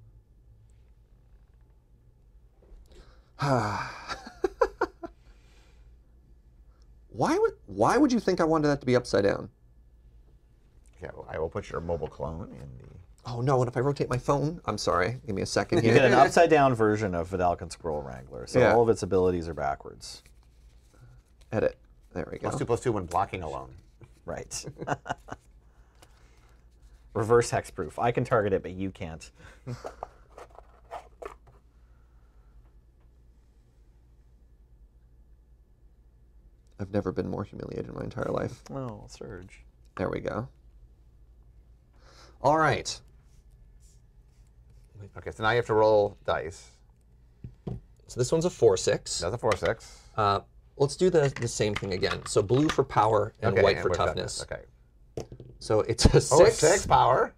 Why would you think I wanted that to be upside down? Yeah, well, I will put your Mobile Clone in the... Oh no, and if I rotate my phone? I'm sorry, give me a second here. You get an upside down version of Vedalken Squirrel Wrangler, so all of its abilities are backwards. Edit. There we go. +2/+2 when blocking alone. Right. Reverse hexproof. I can target it, but you can't. I've never been more humiliated in my entire life. Oh, Serge. There we go. All right. Okay, so now you have to roll dice. So this one's a 4/6. That's a 4/6. Let's do the same thing again. So blue for power and white for toughness. Okay. So it's a 6. Oh, 6 power.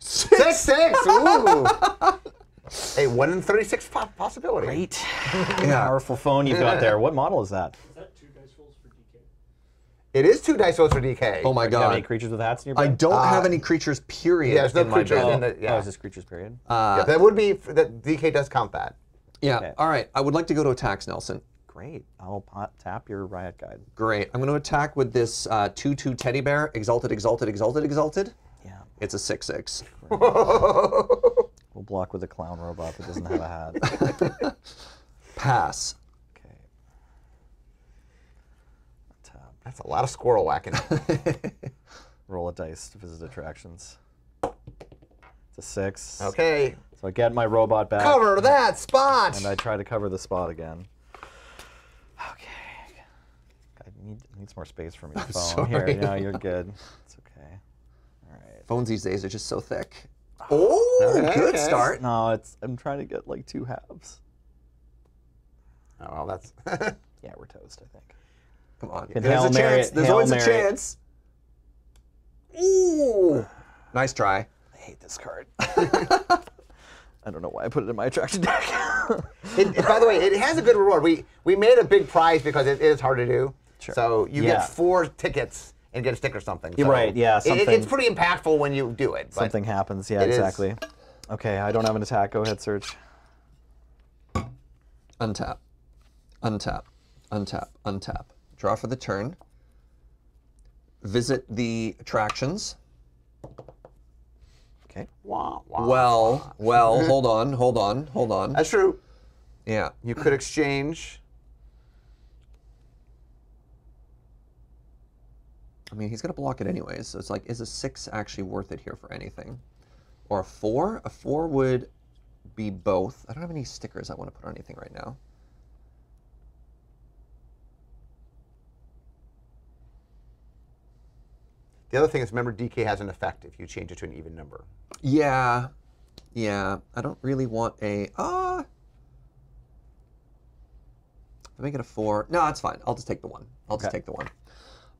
6. Ooh. A 1 in 36 possibility. Great. Powerful phone you've got there. What model is that? Is that 2 dice rolls for DK? It is 2 dice rolls for DK. Oh my God. Do you have any creatures with hats in your brain? I don't have any creatures, period. Yeah, there's no creatures in the, yeah. Oh, is this creatures, period? That would be, that DK does count that. Yeah, okay. All right, I would like to go to attacks, Nelson. Great, I'll tap your Riot Guide. Great, I'm gonna attack with this 2/2 teddy bear, Exalted, Exalted, Exalted, Exalted. Yeah. It's a 6/6. We'll block with a clown robot that doesn't have a hat. Pass. Okay. Tap. That's a lot of squirrel whacking. Roll a dice to visit attractions. It's a 6. Okay. So I get my robot back. Cover that spot! And I try to cover the spot again. Okay. Needs more space for me. I'm phone. Sorry. Here, no, you're good. It's okay. All right. Phones these days are just so thick. Oh, okay. Good start. No, it's. I'm trying to get like 2 halves. Oh, well, that's. Yeah, we're toast. I think. Come on. There's a chance. There's always a chance. Ooh. Nice try. I hate this card. I don't know why I put it in my attraction deck. By the way, it has a good reward. We made a big prize because it is hard to do. Sure. So you get 4 tickets and get a stick or something. So right, yeah. Something, it's pretty impactful when you do it. Something happens, yeah, exactly. Is. Okay, I don't have an attack. Go ahead, Serge. Untap. Untap. Untap. Untap. Draw for the turn. Visit the attractions. Okay. Wow. Well, hold on. That's true. Yeah. You could exchange. I mean, he's going to block it anyways, so it's like, is a 6 actually worth it here for anything? Or a 4? A 4 would be both. I don't have any stickers I want to put on anything right now. The other thing is, remember, DK has an effect if you change it to an even number. Yeah. Yeah. I don't really want a... Let me get a 4. No, that's fine. I'll just take the 1. I'll just take the 1.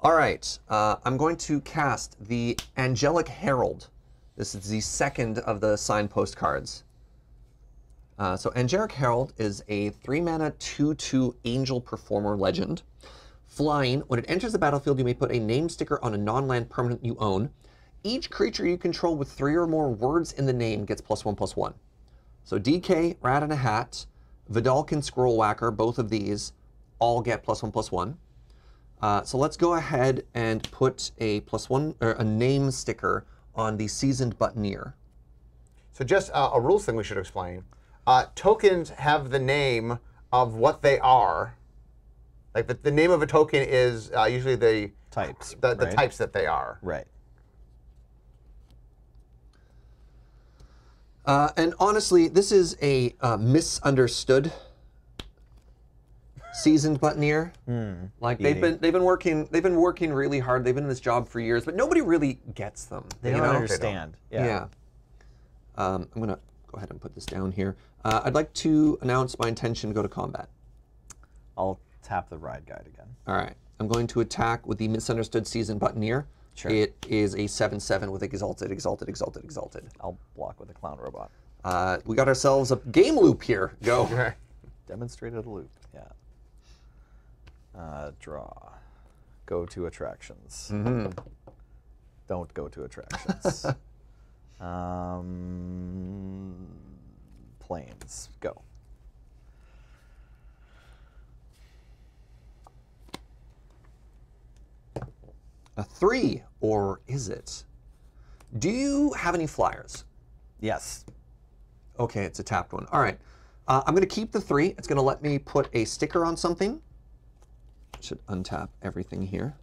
All right, I'm going to cast the Angelic Herald. This is the 2nd of the signpost cards. So Angelic Herald is a 3-mana 2/2 Angel Performer Legend. Flying, when it enters the battlefield, you may put a name sticker on a non-land permanent you own. Each creature you control with 3 or more words in the name gets +1/+1. So DK, Rat in a Hat, Vedalken Squirrel Whacker, both of these all get +1/+1. So let's go ahead and put a +1 or a name sticker on the Seasoned Buttoneer. So just a rules thing we should explain. Tokens have the name of what they are. Like the name of a token is usually the types, the types that they are. Right. And honestly, this is a misunderstood Seasoned Buttoneer. Like they've been working really hard. They've been in this job for years, but nobody really gets them. They don't understand. They don't. Yeah. I'm gonna go ahead and put this down here. I'd like to announce my intention to go to combat. I'll tap the Riot Guide again. All right. I'm going to attack with the misunderstood Seasoned Buttoneer. Sure. It is a 7/7 with exalted, exalted, exalted, exalted. I'll block with a clown robot. We got ourselves a game loop here. Go. Demonstrated a loop. Yeah. Draw. Go to attractions. Don't go to attractions. Planes. Go. A 3, or is it? Do you have any flyers? Yes. Okay, it's a tapped one. All right. I'm going to keep the 3. It's going to let me put a sticker on something. Should untap everything here.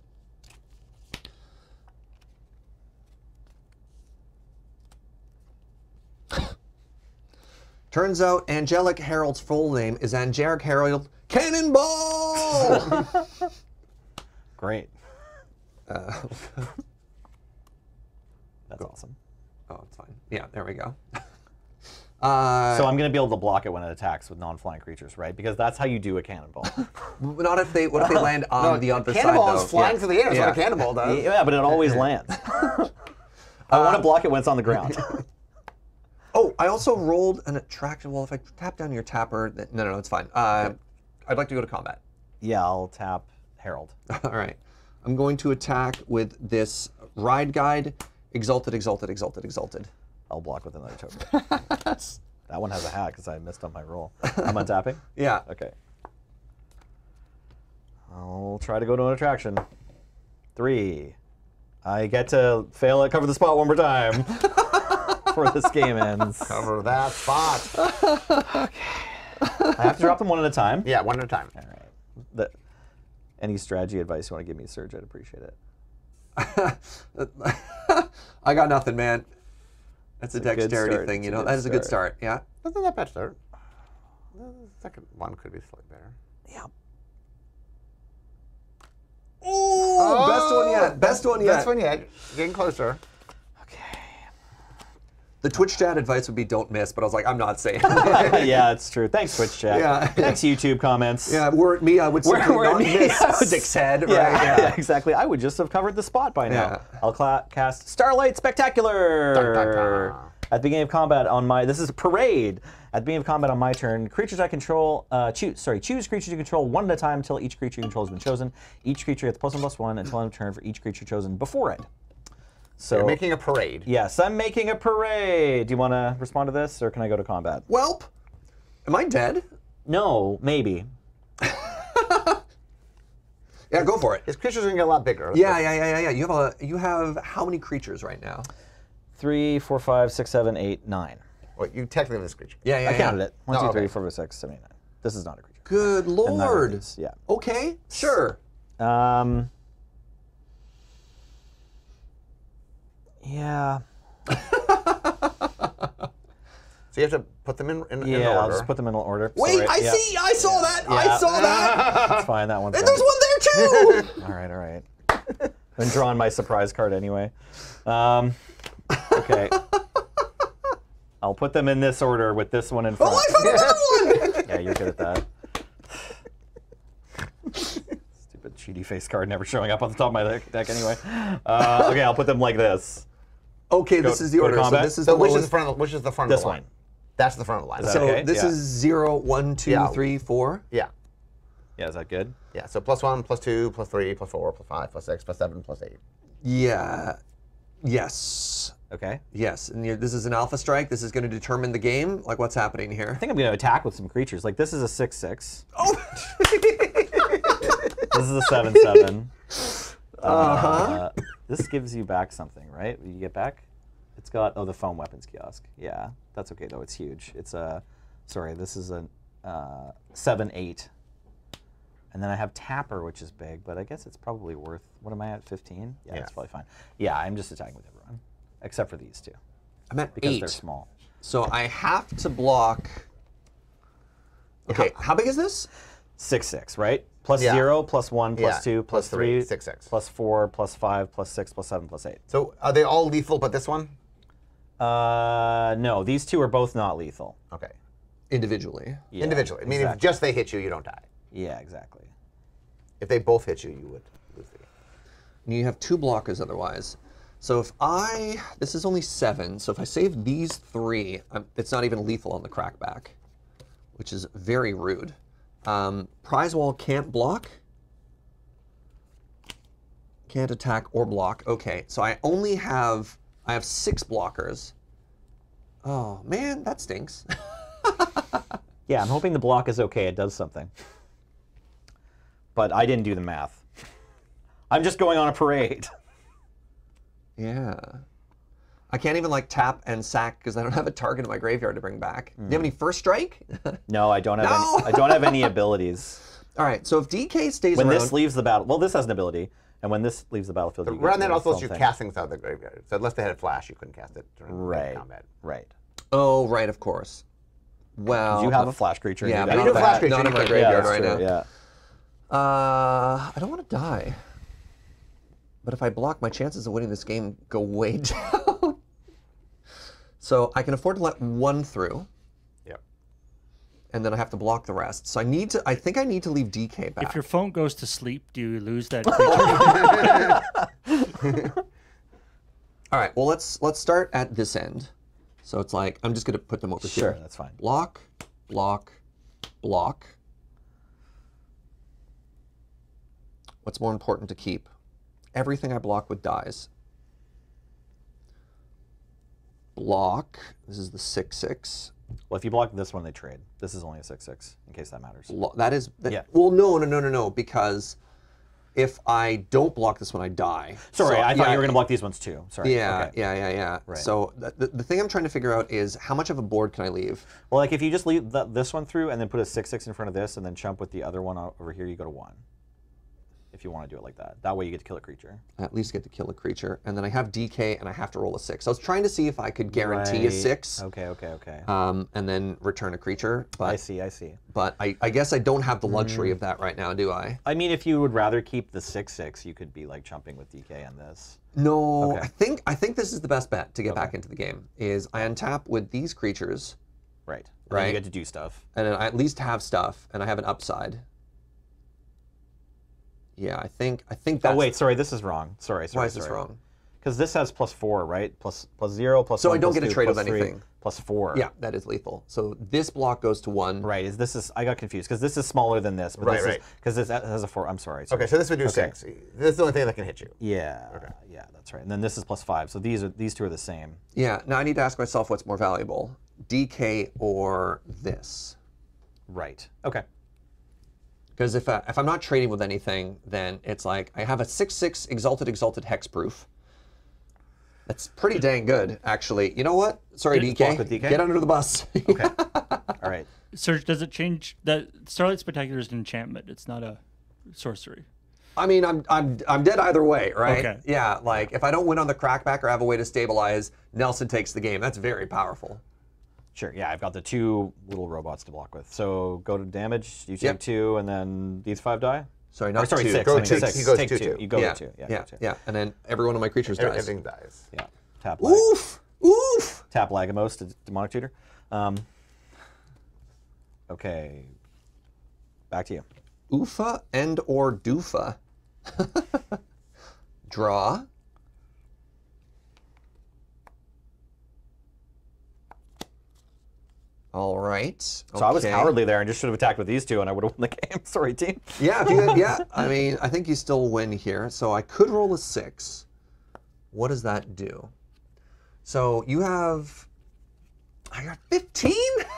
Turns out Angelic Herald's full name is Angelic Herald Cannonball! Great. That's awesome. Oh, it's fine. Yeah, there we go. So I'm going to be able to block it when it attacks with non-flying creatures, right? Because that's how you do a cannonball. Not if they. What if they land on the other side? Cannonball is flying through the air. That's what a cannonball does. Yeah, but it always lands. I want to block it when it's on the ground. Oh, I also rolled an attraction. Well, if I tap down your tapper, no, it's fine. I'd like to go to combat. Yeah, I'll tap Herald. All right, I'm going to attack with this Ride Guide. Exalted, exalted, exalted, exalted. I'll block with another token. That one has a hat because I missed on my roll. I'm untapping? Yeah. Okay. I'll try to go to an attraction. 3. I get to fail it, cover the spot one more time before this game ends. Cover that spot. Okay. I have to drop them one at a time? Yeah, one at a time. All right. any strategy advice you want to give me, Serge, I'd appreciate it. I got nothing, man. That's a dexterity thing, you know. That is a good start. Yeah, that's not a bad start. The second one could be slightly better. Yeah. Oh, best one yet. Best one yet. Best one yet. Getting closer. Okay. The Twitch chat advice would be don't miss, but I was like, I'm not saying. Yeah, it's true. Thanks, Twitch chat. Yeah. Thanks, YouTube comments. Yeah, were it me, I would simply not miss. Dickhead, right? Yeah. Yeah, exactly. I would just have covered the spot by now. Yeah. I'll cast Starlight Spectacular. Dun, dun, dun. At the beginning of combat on my, this is a parade. At the beginning of combat on my turn, creatures I control, choose creatures you control one at a time until each creature you control has been chosen. Each creature gets +1/+1 until end of turn for each creature chosen before it. So you're making a parade. Yes, I'm making a parade. Do you want to respond to this, or can I go to combat? Welp, am I dead? No, maybe. Yeah, go for it. His creatures are gonna get a lot bigger. Yeah. You have how many creatures right now? 3, 4, 5, 6, 7, 8, 9. Well, you technically have a creature. Yeah. I counted it. 1, 2, 3, 4, 5, 6, 7, 8, 9. This is not a creature. Good Lord. Yeah. Okay. Sure. Yeah. So you have to put them in order. I'll just put them in order. Wait, sorry. I see. I saw that. Yeah. I saw that. That's fine. That one's and there's one there too. All right. I'm drawing my surprise card anyway. Okay. I'll put them in this order with this one in front. Oh, I found another one! Yeah, you're good at that. Stupid cheaty face card never showing up on the top of my deck anyway. Okay, I'll put them like this. Okay, this is the order. So this is the which is the front of the line? That's the front of the line. So this is 0, 1, 2, 3, 4. Yeah. Yeah, is that good? Yeah, so +1, +2, +3, +4, +5, +6, +7, +8. Yeah. Yes. Okay. Yes, and this is an alpha strike. This is going to determine the game. Like, what's happening here? I think I'm going to attack with some creatures. Like, this is a 6/6. Oh. This is a 7/7. This gives you back something, right? You get back. It's got the foam weapons kiosk. Yeah, that's okay though. It's huge. It's a This is a 7/8. And then I have Tapper, which is big, but I guess it's probably worth, what am I at, 15? Yeah, that's probably fine. Yeah, I'm just attacking with everyone, except for these two. I'm at because 8. They're small. So I have to block. Okay, how big is this? 6/6, right? +0, +1, +2, +3. 6/6. +4, +5, +6, +7, +8. So are they all lethal but this one? No, these two are both not lethal. Okay. Individually. Yeah, individually, I mean, if just they hit you, you don't die. Yeah, exactly. If they both hit you, you would lose the game. And you have 2 blockers otherwise. So if I, this is only 7, so if I save these 3, it's not even lethal on the crackback, which is very rude. Prize Wall can't block. Can't attack or block. Okay, so I have 6 blockers. Oh man, that stinks. Yeah, I'm hoping the block is okay, it does something. But I didn't do the math. I'm just going on a parade. Yeah. I can't even like tap and sack because I don't have a target in my graveyard to bring back. Do you have any first strike? No, I don't have any. I don't have any abilities. All right, so if DK stays around. When this leaves the battle, well, this has an ability. And when this leaves the battlefield, you run that also lets you cast things out of the graveyard. So unless they had a flash, you couldn't cast it during combat. Right. Oh, right, of course. Well. You have a flash creature. Yeah, I do have a flash creature in my graveyard right now. Yeah. I don't want to die, but if I block, my chances of winning this game go way down. So I can afford to let 1 through. Yep. And then I have to block the rest. So I need to. I think I need to leave DK back. If your phone goes to sleep, do you lose that creature? All right. Well, let's start at this end. So it's like I'm just going to put them over here. Sure, that's fine. Block, block, block. What's more important to keep? Everything I block with dies. Block. This is the 6/6. Well, if you block this one, they trade. This is only a 6/6, in case that matters. Yeah. Well, no, because if I don't block this one, I die. Sorry, so, I thought you were going to block these ones too. Sorry. Yeah. Right. So the thing I'm trying to figure out is how much of a board can I leave? Well, like if you just leave this one through and then put a 6/6 in front of this and then chump with the other one over here, you go to 1. if you want to do it like that. That way you get to kill a creature. I at least get to kill a creature. And then I have DK and I have to roll a 6. So I was trying to see if I could guarantee a 6. Okay, okay, okay. And then return a creature. But, I see. But I guess I don't have the luxury of that right now, do I? I mean, if you would rather keep the 6/6, you could be like chumping with DK on this. No, okay. I think this is the best bet to get back into the game, is I untap with these creatures. Right. Right. And you get to do stuff. And then I at least have stuff, and I have an upside. Yeah, I think that's... Oh, wait, sorry, this is wrong. Sorry. Why is this wrong? Because this has +4, right? Plus 0, plus so 1, So I don't get a trade of anything. Plus 4. Yeah, that is lethal. So this block goes to 1. Right, I got confused, because this is smaller than this. But right. Because this has a 4, I'm sorry. Okay, so this would do 6. This is the only thing that can hit you. Yeah, okay. Yeah, that's right. And then this is +5, so these two are the same. Yeah, now I need to ask myself what's more valuable, DK or this. Right, okay. Because if I'm not trading with anything, then it's like I have a 6/6 exalted hexproof. That's pretty dang good, actually. You know what? Sorry, DK. Get under the bus. Okay. All right. Serge, does it change that Starlight Spectacular is an enchantment? It's not a sorcery. I mean, I'm dead either way, right? Okay. Yeah, like if I don't win on the crackback or have a way to stabilize, Nelson takes the game. That's very powerful. Sure, yeah, I've got the 2 little robots to block with. So go to damage, you take 2, and then these 5 die? Sorry, not 2. 6. Go 6. He goes 2. You go 2. Yeah, and then every one of my creatures dies. Everything dies. Yeah. Tap Lag. Oof! Tap Lagamos to Demonic Tutor. Okay. Back to you. Oofa and or doofa. Draw. All right. So I was cowardly there and just should have attacked with these 2 and I would have won the game. Sorry, team. Yeah, yeah. I mean, I think you still win here. So I could roll a 6. What does that do? So you have... I got 15?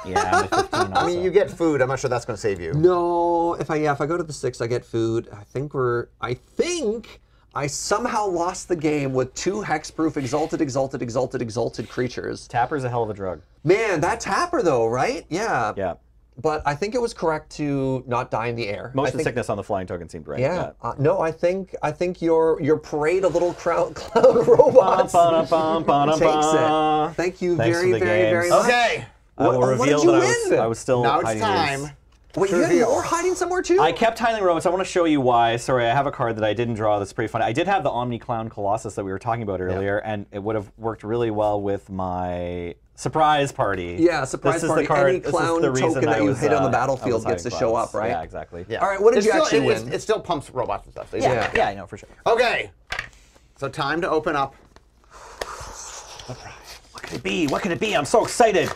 Yeah, I got 15 also. I mean, you get food. I'm not sure that's going to save you. No. If I go to the 6, I get food. I think I somehow lost the game with 2 hexproof exalted creatures. Tapper's a hell of a drug. Man, that Tapper though, right? Yeah. Yeah. But I think it was correct to not die in the air. Motion sickness on the flying token seemed right. Yeah. No, I think your parade of little clown robots takes it. Thank you very, very much. Okay. I will reveal that I was still now hiding. Now it's time. These. Wait, you're hiding somewhere too? I kept hiding robots. I want to show you why. Sorry, I have a card that I didn't draw that's pretty funny. I did have the Omni-Clown Colossus that we were talking about earlier, and it would have worked really well with my surprise party. Yeah, surprise party. Any clown token that you hit on the battlefield gets to show up, right? Yeah, exactly. Yeah. All right, what did you actually win? It still pumps robots and stuff. So yeah, I know for sure. Okay, so time to open up the prize. What could it be? What could it be? I'm so excited.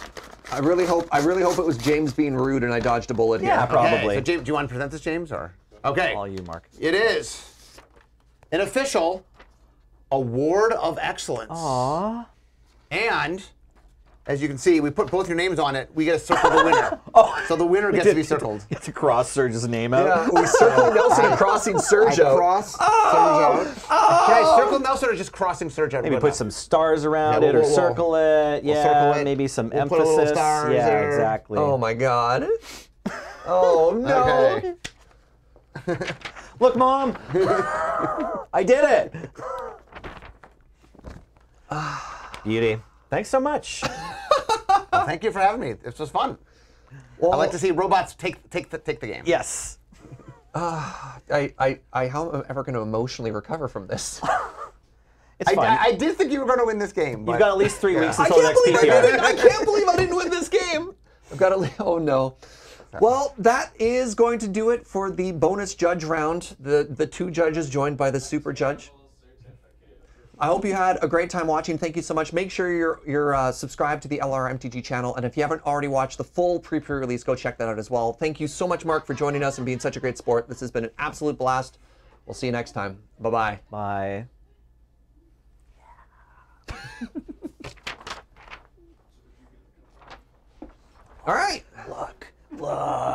I really hope it was James being rude and I dodged a bullet here. Yeah, probably. So James, do you want to present this, James, or? Okay. All you, Mark. It is an official award of excellence. Aww. And as you can see, we put both your names on it. We get to circle the winner. Oh, so the winner gets to be circled. Get to cross Serge's name out. Yeah, we circled Nelson and crossing Serge out. Cross Serge out. Oh. Can I circle Nelson or just crossing Serge out? Maybe put some stars around it or circle it. Yeah, we'll circle it. Maybe some emphasis. Put a little stars there. Exactly. Oh my God. Oh no. Okay. Look, Mom. I did it. Beauty. Thanks so much. Well, thank you for having me. This was fun. Well, I like to see robots take the game. Yes. How am I ever going to emotionally recover from this? It's fine. I did think you were going to win this game. But you've got at least 3 weeks until the next PTR. I can't believe I didn't win this game. I've got to. Oh no. Well, that is going to do it for the bonus judge round. The 2 judges joined by the super judge. I hope you had a great time watching. Thank you so much. Make sure you're subscribed to the LRMTG channel, and if you haven't already watched the full pre-release, go check that out as well. Thank you so much, Mark, for joining us and being such a great sport. This has been an absolute blast. We'll see you next time. Bye-bye. Bye. All right. Look.